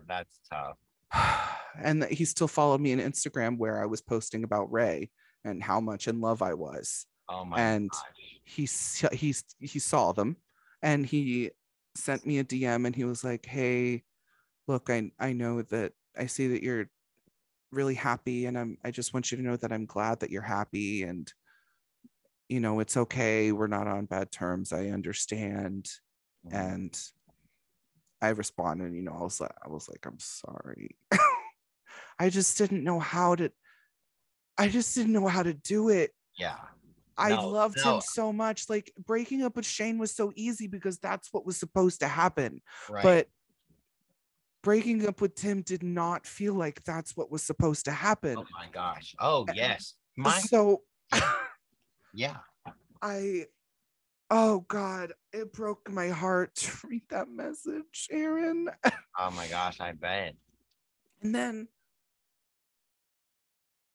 that's tough. And that he still followed me on Instagram, where I was posting about Ray and how much in love I was. Oh my gosh. He saw them, and he sent me a DM, and he was like, hey, look, I know that I see that you're really happy, and I just want you to know that I'm glad that you're happy, and you know, it's okay. We're not on bad terms. I understand. And I responded, you know, I was like, I'm sorry. I just didn't know how to do it. Yeah. I loved him so much. Like, breaking up with Shane was so easy because that's what was supposed to happen. Right. But breaking up with Tim did not feel like that's what was supposed to happen. Oh my gosh. Oh, yes. So yeah, oh God, it broke my heart to read that message, Aaron. Oh my gosh, I bet. And then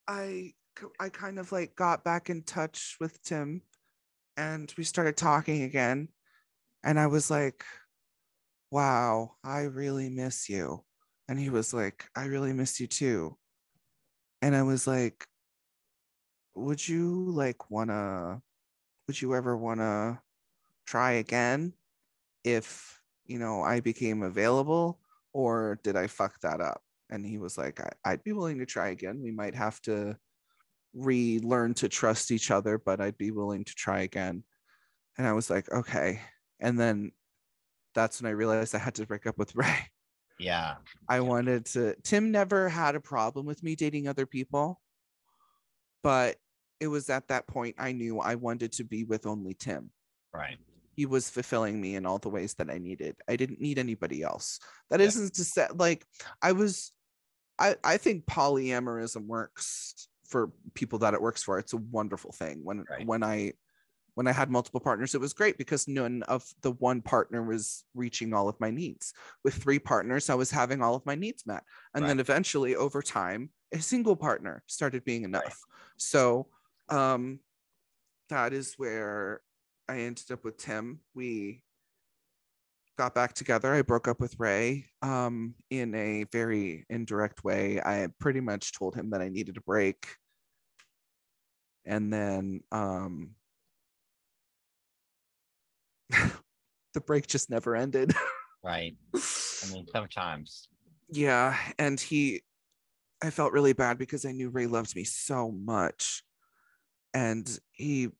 I kind of like got back in touch with Tim, and we started talking again, and I was like, wow, I really miss you. And he was like, I really miss you too. And I was like, would you ever wanna try again if, you know, I became available, or did I fuck that up? And he was like, I'd be willing to try again. We might have to relearn to trust each other, but I'd be willing to try again. And I was like, okay. And then that's when I realized I had to break up with Ray. Yeah. Tim never had a problem with me dating other people, but it was at that point I knew I wanted to be with only Tim. Right. He was fulfilling me in all the ways that I needed. I didn't need anybody else. That isn't to say, like, I think polyamorism works for people that it works for. It's a wonderful thing. When I had multiple partners, it was great because none of the one partner was reaching all of my needs. With 3 partners, I was having all of my needs met. And then eventually over time, a single partner started being enough. Right. So that is where I ended up with Tim. We got back together. I broke up with Ray in a very indirect way. I pretty much told him that I needed a break. And then the break just never ended. Right. I mean, sometimes. Yeah. And I felt really bad because I knew Ray loved me so much, and he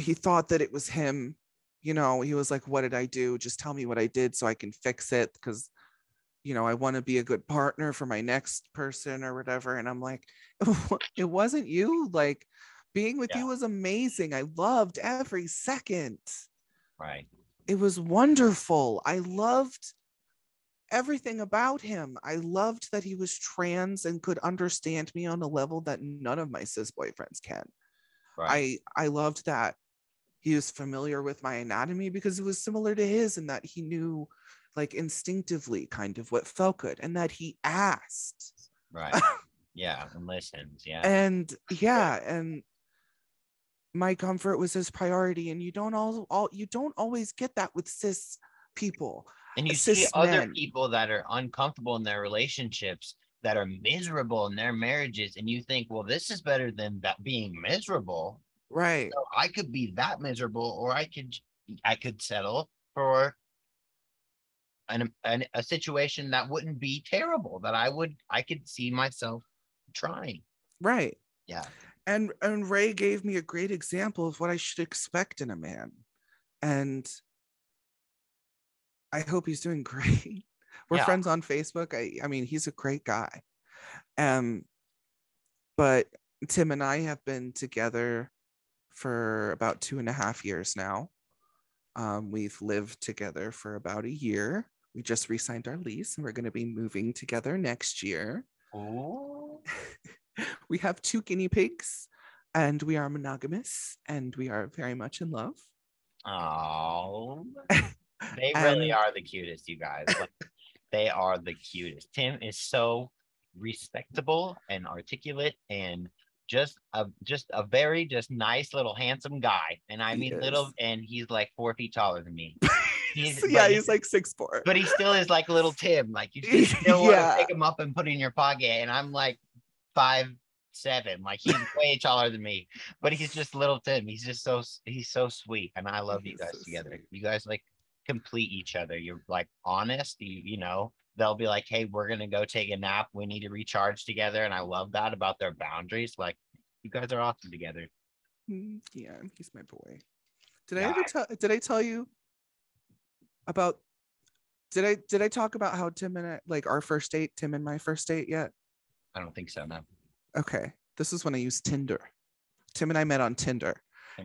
thought that it was him. You know, he was like, what did I do? Just tell me what I did so I can fix it, because, you know, I want to be a good partner for my next person or whatever. And I'm like, it wasn't you. Like, being with you was amazing. I loved every second. Right. It was wonderful. I loved everything about him. I loved that he was trans and could understand me on a level that none of my cis boyfriends can. Right. I loved that he was familiar with my anatomy because it was similar to his, and that he knew, like, instinctively kind of what felt good, and that he asked. Right. Yeah. And listened. Yeah. And yeah. And my comfort was his priority. And you don't you don't always get that with cis people. And you see other people that are uncomfortable in their relationships, that are miserable in their marriages, and you think, well, this is better than that being miserable. Right. So I could be that miserable, or I could settle for a situation that wouldn't be terrible, that I could see myself trying. Right. Yeah. And Ray gave me a great example of what I should expect in a man. And I hope he's doing great. We're friends on Facebook. I mean, he's a great guy. But Tim and I have been together for about 2.5 years now. We've lived together for about a year. We just re-signed our lease, and we're going to be moving together next year. Oh. We have 2 guinea pigs, and we are monogamous, and we are very much in love. Oh. They really are the cutest, you guys. Like, they are the cutest. Tim is so respectable and articulate, and just a very just nice little handsome guy. And I mean little, and he's like 4 feet taller than me. He's like 6'4". But he still is like little Tim. Like, you just still want to pick him up and put it in your pocket. And I'm like 5'7". Like, he's way taller than me. But he's just little Tim. He's just so sweet. And I love you guys together. Sweet. You guys like complete each other. You're like honest. You know, they'll be like, hey, we're gonna go take a nap, we need to recharge together. And I love that about their boundaries. Like, you guys are awesome together. Yeah, he's my boy. Did I talk about how Tim and I, like, our first date, Tim and my first date yet? I don't think so. No. Okay, this is when I used Tinder. Tim and I met on Tinder.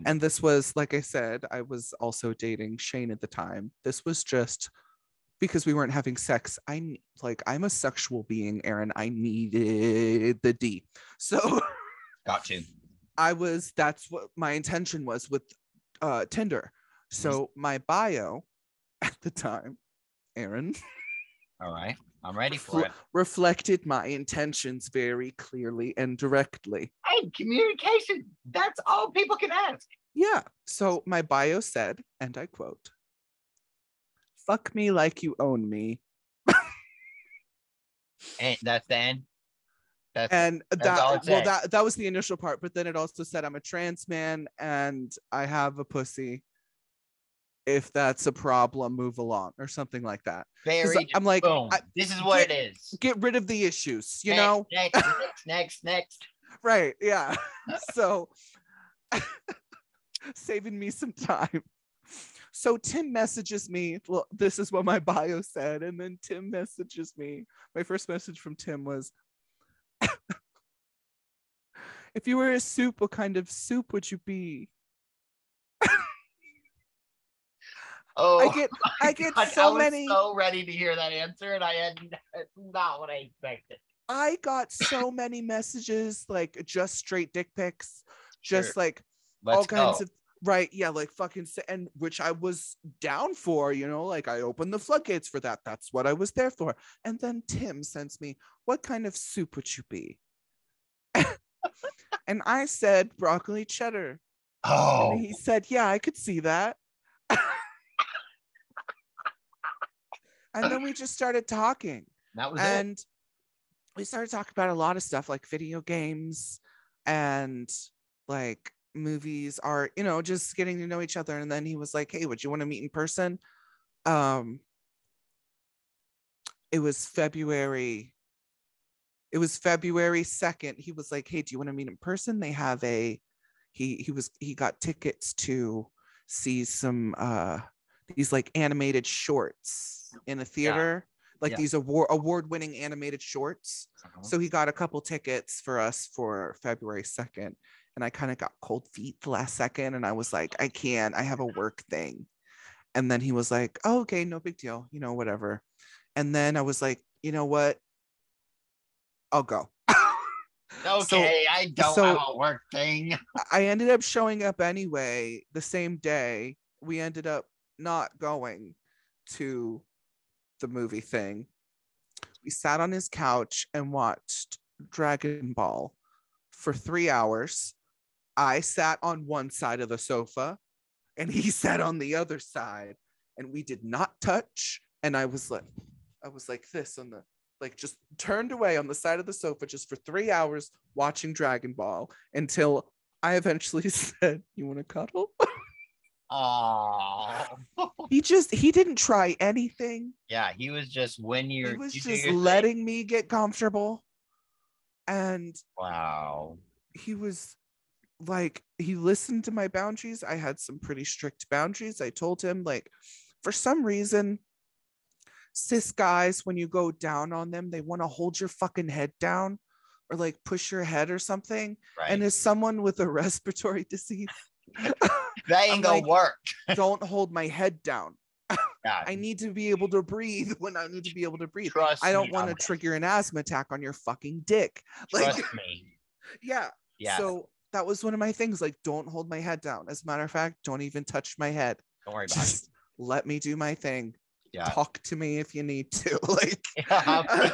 And this was, like I said, I was also dating Shane at the time. This was just because we weren't having sex. I'm a sexual being, Aaron. I needed the D. So got you. That's what my intention was with Tinder. So my bio at the time, Aaron. All right. I'm ready for it. Reflected my intentions very clearly and directly. Hey, communication. That's all people can ask. Yeah. So my bio said, and I quote, "Fuck me like you own me." And that's the end. That was the initial part, but then it also said, "I'm a trans man and I have a pussy. If that's a problem, move along," or something like that. I'm like, this is what it is. Get rid of the issues, you know? Next. Right, yeah. So, saving me some time. So Tim messages me. Well, this is what my bio said. And then Tim messages me. My first message from Tim was, "If you were a soup, what kind of soup would you be?" Oh, I get God, so many. I was so ready to hear that answer, and it's not what I expected. I got so many messages, like just straight dick pics, just like all kinds of right, yeah, like fucking, and which I was down for, you know, like I opened the floodgates for that. That's what I was there for. And then Tim sends me, "What kind of soup would you be?" And I said, "Broccoli cheddar." Oh, and he said, "Yeah, I could see that." And then we just started talking. We started talking about a lot of stuff, like video games and like movies, are, you know, just getting to know each other. And then he was like, "Hey, would you want to meet in person?" It was February 2nd. He was like, "Hey, do you want to meet in person?" They have he got tickets to see some, these like animated shorts in a theater, these award-winning animated shorts. Uh-huh. So he got a couple tickets for us for February 2nd. And I kind of got cold feet the last second. And I was like, I can't, I have a work thing. And then he was like, "Oh, okay, no big deal, you know, whatever." And then I was like, you know what? I'll go. Okay, so, I have a work thing. I ended up showing up anyway the same day. We ended up not going to the movie thing. We sat on his couch and watched Dragon Ball for 3 hours. I sat on one side of the sofa and he sat on the other side, and we did not touch. And I was like this on the, like, just turned away on the side of the sofa just for 3 hours watching Dragon Ball until I eventually said, you want to cuddle? He didn't try anything. Yeah, he was just letting me get comfortable. And wow, he was like, he listened to my boundaries. I had some pretty strict boundaries. I told him, like, for some reason, cis guys, when you go down on them, they want to hold your fucking head down or like push your head or something. Right. And as someone with a respiratory disease, that ain't gonna work. Don't hold my head down. Yeah. I need to be able to breathe when I need to be able to breathe. I don't want to trigger an asthma attack on your fucking dick. Trust me. Yeah. Yeah. So that was one of my things. Like, don't hold my head down. As a matter of fact, don't even touch my head. Don't worry about it. Let me do my thing. Yeah. Talk to me if you need to, like. Yeah.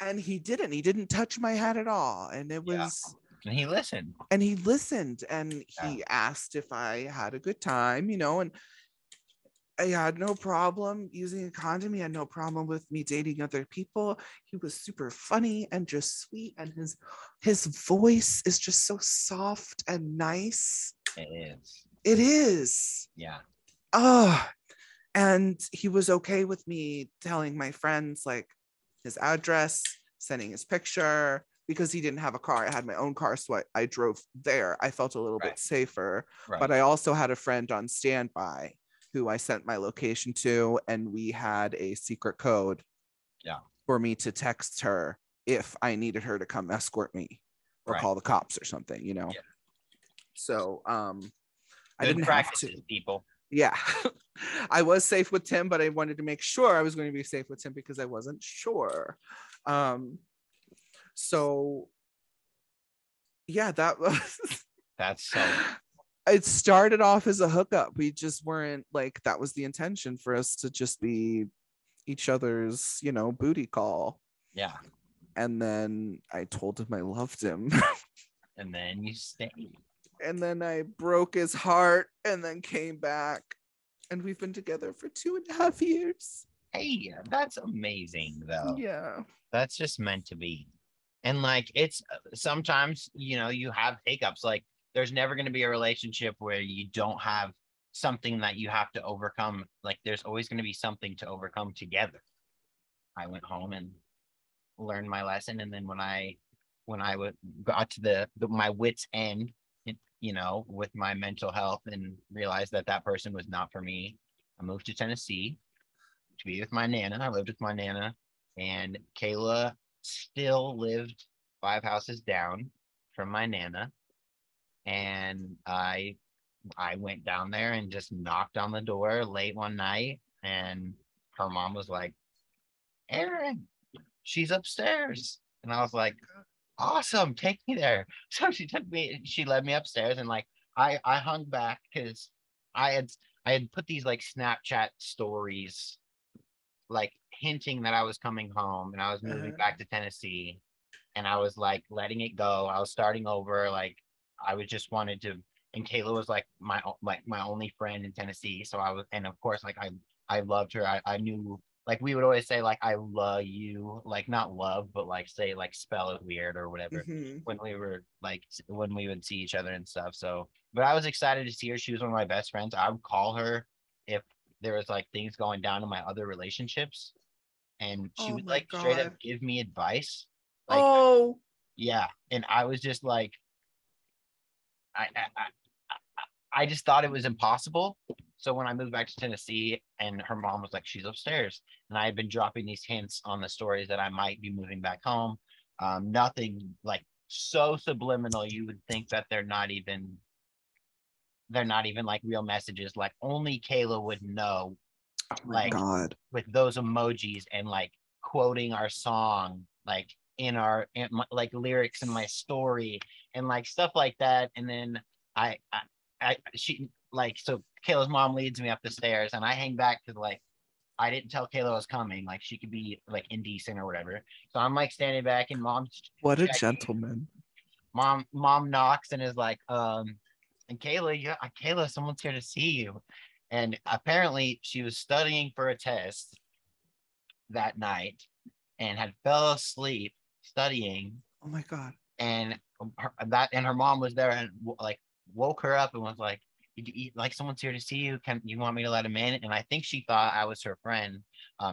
And he didn't touch my head at all, and it was, yeah. And he listened and yeah. He asked if I had a good time, you know, and I had no problem using a condom. He had no problem with me dating other people. He was super funny and just sweet, and his voice is just so soft and nice. It is yeah. And he was okay with me telling my friends, like, his address, sending his picture, because he didn't have a car. I had my own car, so I drove there. I felt a little bit safer, but I also had a friend on standby who I sent my location to, and we had a secret code for me to text her if I needed her to come escort me or call the cops or something, you know? Yeah. So I didn't have to. People. Yeah, I was safe with Tim, but I wanted to make sure I was going to be safe with Tim because I wasn't sure. So yeah, it started off as a hookup. We just weren't like, that was the intention for us to just be each other's, you know, booty call. Yeah. And then I told him I loved him. And then you stayed. And then I broke his heart and then came back, and we've been together for 2.5 years. Hey, that's amazing though. Yeah. That's just meant to be. And like, it's sometimes, you know, you have hiccups. Like, there's never going to be a relationship where you don't have something that you have to overcome. Like, there's always going to be something to overcome together. I went home and learned my lesson. And then when I got to my wit's end, you know, with my mental health, and realized that person was not for me, I moved to Tennessee to be with my Nana. I lived with my Nana, and Kayla still lived 5 houses down from my Nana. And I went down there and just knocked on the door late one night, and her mom was like, Aaron, she's upstairs. And I was like, awesome, take me there. So she led me upstairs, and like I hung back because I had put these like Snapchat stories like hinting that I was coming home and I was moving back to Tennessee, and I was like letting it go. I was starting over, like I was just wanted to, and Kayla was like my only friend in Tennessee. So I was, and of course, like I loved her. I knew, like, we would always say, like, I love you, like, not love, but like say, like, spell it weird or whatever, when we would see each other and stuff. So, but I was excited to see her. She was one of my best friends. I would call her if there was like things going down in my other relationships, and she would like straight up give me advice. Like, yeah, and I was just like, I just thought it was impossible. So when I moved back to Tennessee, and her mom was like, she's upstairs, and I had been dropping these hints on the stories that I might be moving back home. Nothing like so subliminal. You would think that they're not even like real messages. Like, only Kayla would know Oh my God. With those emojis and like quoting our song, like in our like lyrics in my story and like stuff like that. And then so Kayla's mom leads me up the stairs and I hang back because like I didn't tell Kayla I was coming. Like she could be like indecent or whatever. So I'm like standing back and mom's gentleman. Mom knocks and is like, and Kayla, someone's here to see you. And apparently she was studying for a test that night and had fell asleep studying. Oh my God. And her mom was there and like woke her up and was like, like someone's here to see you. Can you want me to let him in? And I think she thought I was her friend,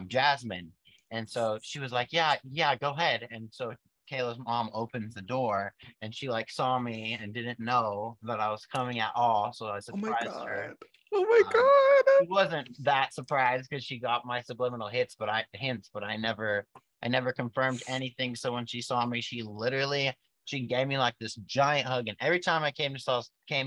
Jasmine. And so she was like, yeah, go ahead. And so Kayla's mom opens the door and she like saw me and didn't know that I was coming at all. So I surprised her. Oh my God. She wasn't that surprised because she got my subliminal hints, but I never confirmed anything. So when she saw me, she gave me like this giant hug. And every time I came to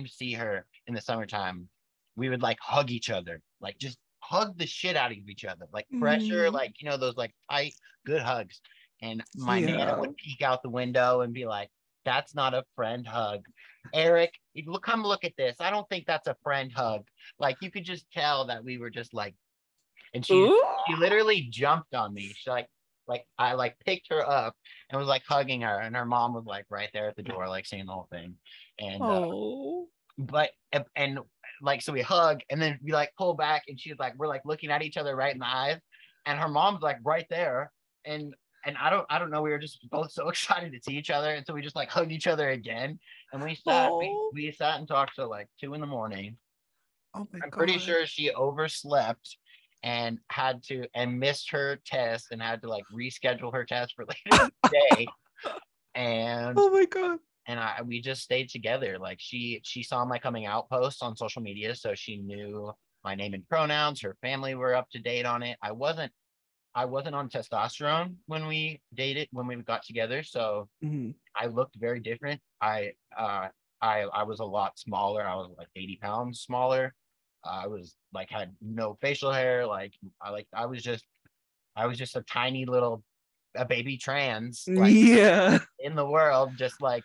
see her in the summertime, we would like hug each other, like just hug the shit out of each other, like pressure, like, you know, those like tight, good hugs. And my Nana would peek out the window and be like, that's not a friend hug. Eric, come look at this. I don't think that's a friend hug. Like you could just tell that we were just like, and she literally jumped on me. She I picked her up and was like hugging her, and her mom was like right there at the door, like seeing the whole thing. And so we hug, and then we like pull back, and she's like, we're like looking at each other right in the eyes, and her mom's like right there, and I don't know, we were just both so excited to see each other, and so we just like hugged each other again, and we sat and talked till like 2 a.m. Oh my God. I'm pretty sure she overslept and missed her test and had to like reschedule her test for later today. And oh my God. And we just stayed together. Like she saw my coming out posts on social media, so she knew my name and pronouns. Her family were up to date on it. I wasn't on testosterone when we dated, when we got together. So I looked very different. I was a lot smaller. I was like 80 pounds smaller. I was like, had no facial hair. I was just a tiny little, a baby trans in the world. Just like,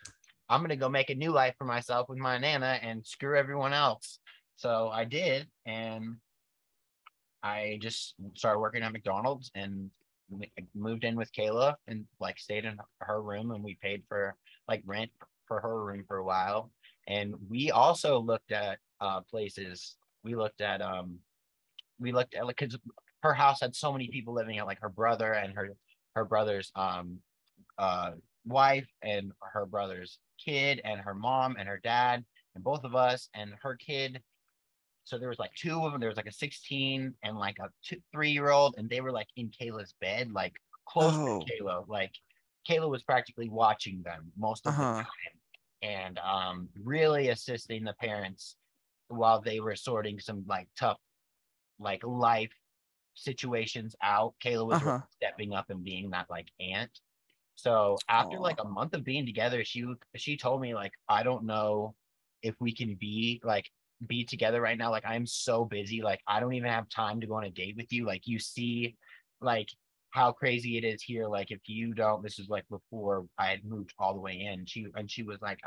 I'm going to go make a new life for myself with my Nana and screw everyone else. So I did. And I just started working at McDonald's and moved in with Kayla and like stayed in her room, and we paid for like rent for her room for a while. And we also looked at places. We looked at like, because her house had so many people living in it, like her brother and her brother's wife and her brother's kid and her mom and her dad and both of us and her kid. So there was like two of them. There was like a 16 and like a 3-year-old, and they were like in Kayla's bed, like close to Kayla. Like Kayla was practically watching them most of the time, and really assisting the parents while they were sorting some like tough like life situations out. Kayla was really stepping up and being that like aunt. So after like a month of being together, she told me like, I don't know if we can be together right now. Like I'm so busy. Like I don't even have time to go on a date with you. Like you see like how crazy it is here. Like if you don't, this is like before I had moved all the way in. She was like,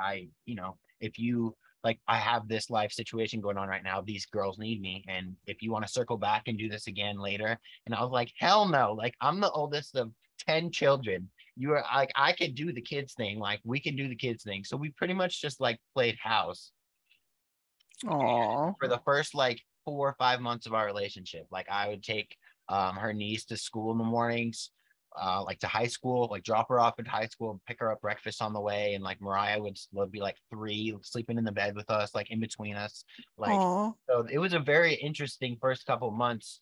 I have this life situation going on right now. These girls need me. And if you want to circle back and do this again later. And I was like, hell no. Like I'm the oldest of 10 children. You are like, I could do the kids thing. Like we can do the kids thing. So we pretty much just like played house. Aww. For the first like 4 or 5 months of our relationship, like I would take her niece to school in the mornings, like to high school, like drop her off at high school, pick her up breakfast on the way, and like Mariah would be like 3, sleeping in the bed with us, like in between us, like. Aww. So it was a very interesting first couple months,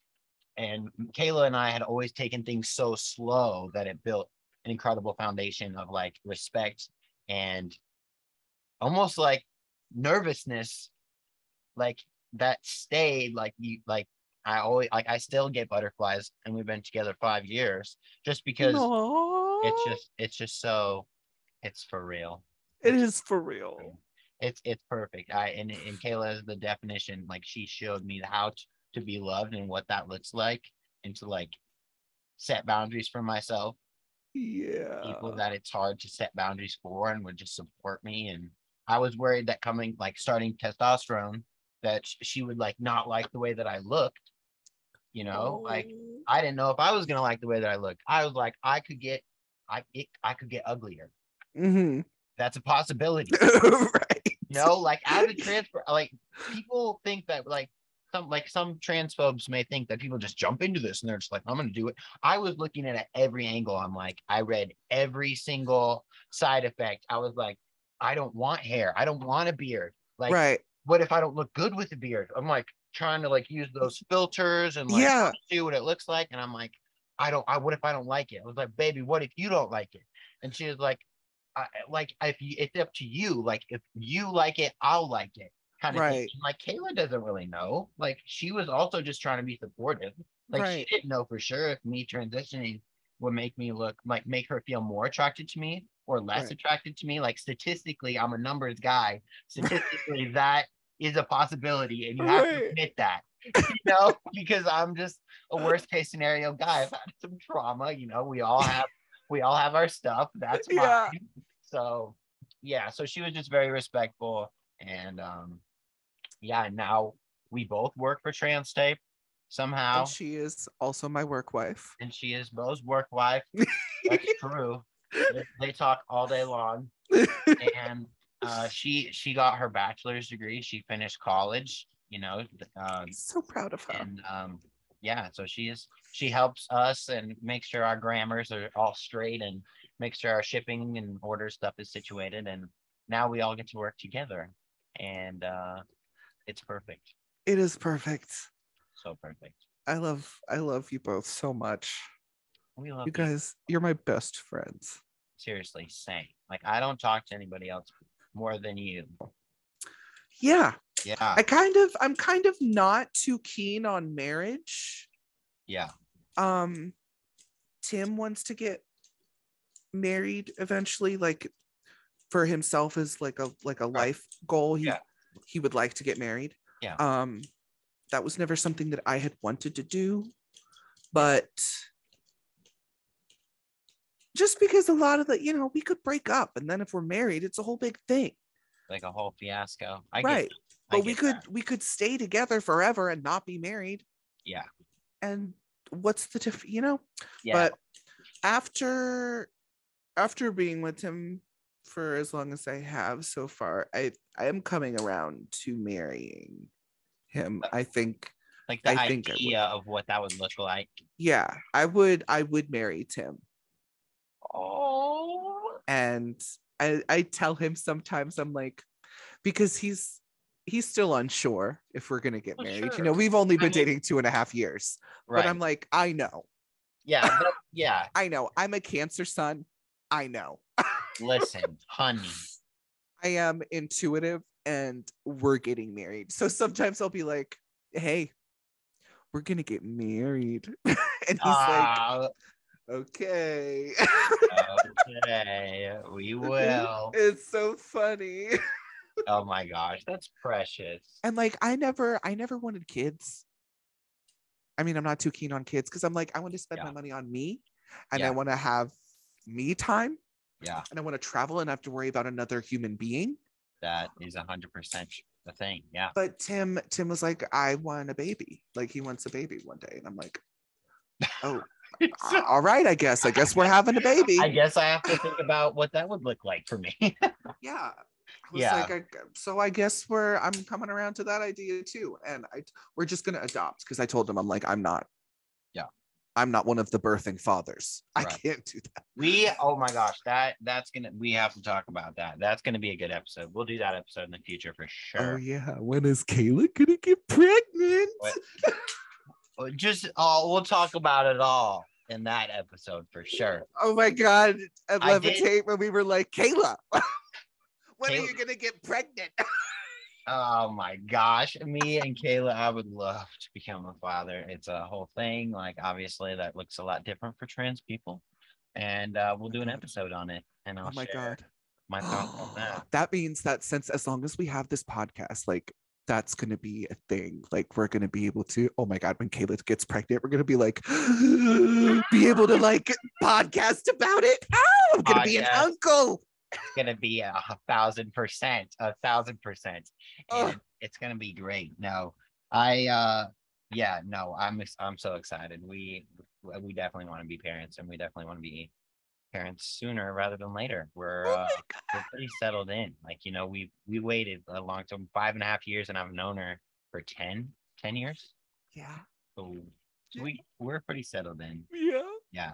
and Kayla and I had always taken things so slow that it built an incredible foundation of like respect and almost like nervousness. Like that stayed, like you, like I always, like I still get butterflies, and we've been together 5 years, just because. Aww. it's just so, it's for real. It is for real. It's perfect. And Kayla is the definition. Like she showed me how to be loved and what that looks like, and to like set boundaries for myself. Yeah. People that it's hard to set boundaries for and would just support me. And I was worried that coming, like starting Testosterone, that she would like not like the way that I looked, you know, like I didn't know if I was going to like the way that I looked. I was like, I could get uglier. Mm-hmm. That's a possibility. Right. No, like as a transfer, like people think that some transphobes may think that people just jump into this and they're just like, I'm going to do it. I was looking at it every angle. I'm like, I read every single side effect. I was like, I don't want hair. I don't want a beard. Like, right. What if I don't look good with a beard? I'm like trying to like use those filters and like see what it looks like. And I'm like, what if I don't like it? I was like, baby, what if you don't like it? And she was like, it's up to you. Like, if you like it, I'll like it. Kind of right. Like, Kayla doesn't really know. Like, she was also just trying to be supportive. Like, right. She didn't know for sure if me transitioning would make me look like, make her feel more attracted to me or less right. attracted to me. Like, statistically, I'm a numbers guy. Statistically, that is a possibility, and you have to admit that, you know, because I'm just a worst case scenario guy. I've had some trauma, you know, we all have our stuff. That's fine. Yeah. So she was just very respectful, and now we both work for Trans Tape somehow, and she is also my work wife, and she is Beau's work wife. That's true. They talk all day long. And she got her bachelor's degree. She finished college, you know. So proud of her. And so she helps us and makes sure our grammars are all straight and makes sure our shipping and order stuff is situated. And now we all get to work together, and it's perfect. It is perfect. So perfect. I love you both so much. We love you guys. You're my best friends. Seriously, same. Like, I don't talk to anybody else more than you. Yeah. I'm kind of not too keen on marriage. Yeah. Tim wants to get married eventually, like for himself, is like a life goal. He would like to get married. Yeah. That was never something that I had wanted to do, but just because a lot of the, you know, we could break up, and then if we're married, it's a whole big thing. Like a whole fiasco. We could stay together forever and not be married. Yeah. And what's the difference, you know? Yeah. But after being with him for as long as I have so far, I am coming around to marrying him. I think like the idea of what that would look like. Yeah, I would marry Tim. Oh. And I tell him sometimes, I'm like, because he's still unsure if we're gonna get married. Sure. You know, we've only been dating 2.5 years. Right. But I'm like, I know. Yeah. Yeah. I know. I'm a Cancer sun. I know. Listen, honey. I am intuitive, and we're getting married. So sometimes I'll be like, hey, we're gonna get married. And he's like, okay. Okay, we will. It's so funny. Oh my gosh, that's precious. And like, I never wanted kids. I mean, I'm not too keen on kids because I'm like, I want to spend my money on me, and I want to have me time. Yeah. And I want to travel and not have to worry about another human being. That is 100% the thing. Yeah. But Tim was like, I want a baby. Like, he wants a baby one day, and I'm like, oh. All right, I guess we're having a baby. I guess I have to think about what that would look like for me. Yeah. I'm coming around to that idea too, and we're just gonna adopt, because I told him, I'm like, I'm not one of the birthing fathers. Right. I can't do that. We have to talk about that. That's gonna be a good episode. We'll do that episode in the future for sure. Oh yeah, when is Kayla gonna get pregnant? We'll talk about it all in that episode for sure. Oh my God, at Levitate, when we were like, Kayla, when are you gonna get pregnant? Oh my gosh, me and Kayla, I would love to become a father. It's a whole thing. Like, obviously that looks a lot different for trans people, and we'll do an episode on it, and I'll share my thoughts on that. That means that since as long as we have this podcast, like that's going to be a thing. Like, we're going to be able to, oh my God, when Kayla gets pregnant, we're going to be like, be able to like podcast about it. Oh, I'm going to be an uncle. It's going to be 1,000%, 1,000%. And it's going to be great. No, I'm so excited. We definitely want to be parents, and we definitely want to be parents sooner rather than later. We're pretty settled in. Like, you know, we waited a long time, 5.5 years, and I've known her for 10 years. Yeah. So we're pretty settled in. Yeah. Yeah.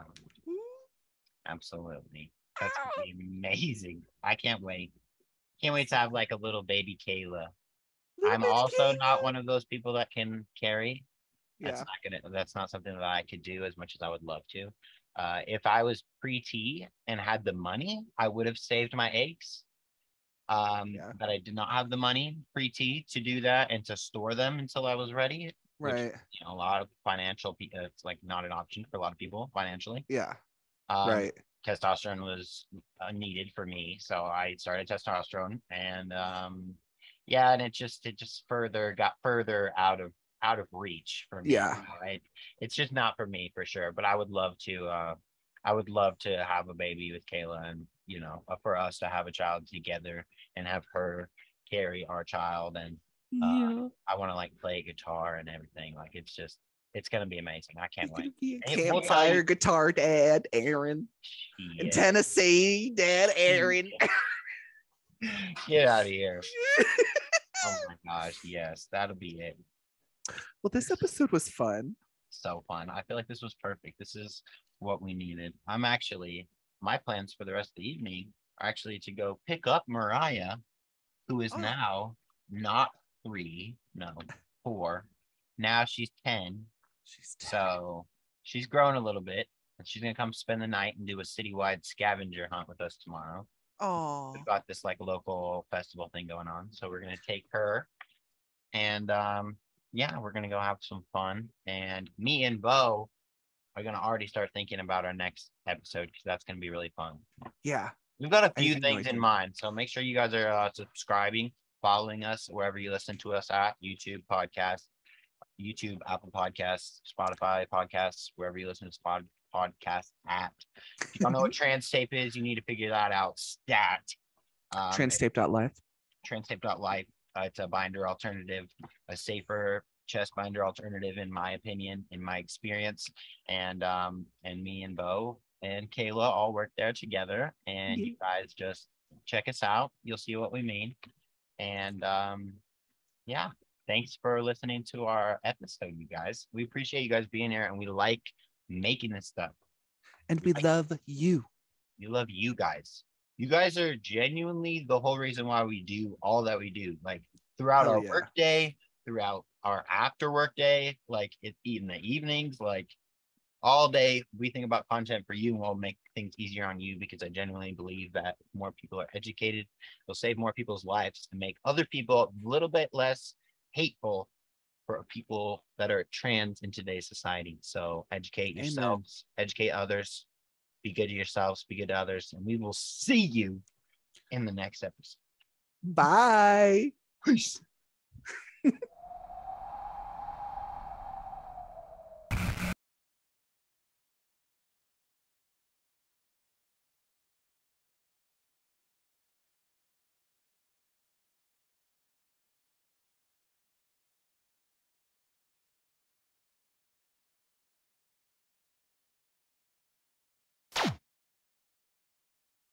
Absolutely. That's gonna be amazing. I can't wait. Can't wait to have like a little baby Kayla. I'm also not one of those people that can carry. Yeah. That's not something that I could do as much as I would love to. If I was pre-T and had the money, I would have saved my eggs. But I did not have the money pre-T to do that and to store them until I was ready. Right. Which, you know, a lot of financial people, it's like not an option for a lot of people financially. Yeah. Right. Testosterone was needed for me, so I started testosterone, and and it just got further out of reach for me. Yeah, right. It's just not for me for sure. But I would love to, have a baby with Kayla, and you know, for us to have a child together and have her carry our child, and I want to like play guitar and everything. Like it's gonna be amazing. I can't wait. Campfire guitar, Dad, Aaron. Yeah. In Tennessee, Dad, Aaron. Yeah. Get out of here. Oh my gosh, yes, that'll be it. Well, this episode was fun. So fun. I feel like this was perfect. This is what we needed. My plans for the rest of the evening are actually to go pick up Mariah, who is now not 4. Now she's 10. So she's grown a little bit, and she's gonna come spend the night and do a citywide scavenger hunt with us tomorrow. Oh, we've got this like local festival thing going on, so we're gonna take her, and we're gonna go have some fun. And me and Bo are gonna already start thinking about our next episode, because that's gonna be really fun. Yeah, we've got a few things in mind, so make sure you guys are subscribing, following us wherever you listen to us at YouTube, Apple Podcasts, Spotify Podcasts, wherever you listen to podcast at. If you don't know what Trans Tape is, you need to figure that out stat. Transtape.life. It's a binder alternative, a safer chest binder alternative, in my opinion, in my experience. And me and Bo and Kayla all work there together. And you guys just check us out. You'll see what we mean. And thanks for listening to our episode, you guys. We appreciate you guys being here, and we like making this stuff. And we love you. We love you guys. You guys are genuinely the whole reason why we do all that we do. Like throughout our workday, throughout our after workday, like in the evenings, like all day, we think about content for you, and we'll make things easier on you, because I genuinely believe that more people are educated. We'll save more people's lives and make other people a little bit less hateful for people that are trans in today's society. So educate yourselves, educate others, be good to yourselves, be good to others, and we will see you in the next episode. Bye. Peace.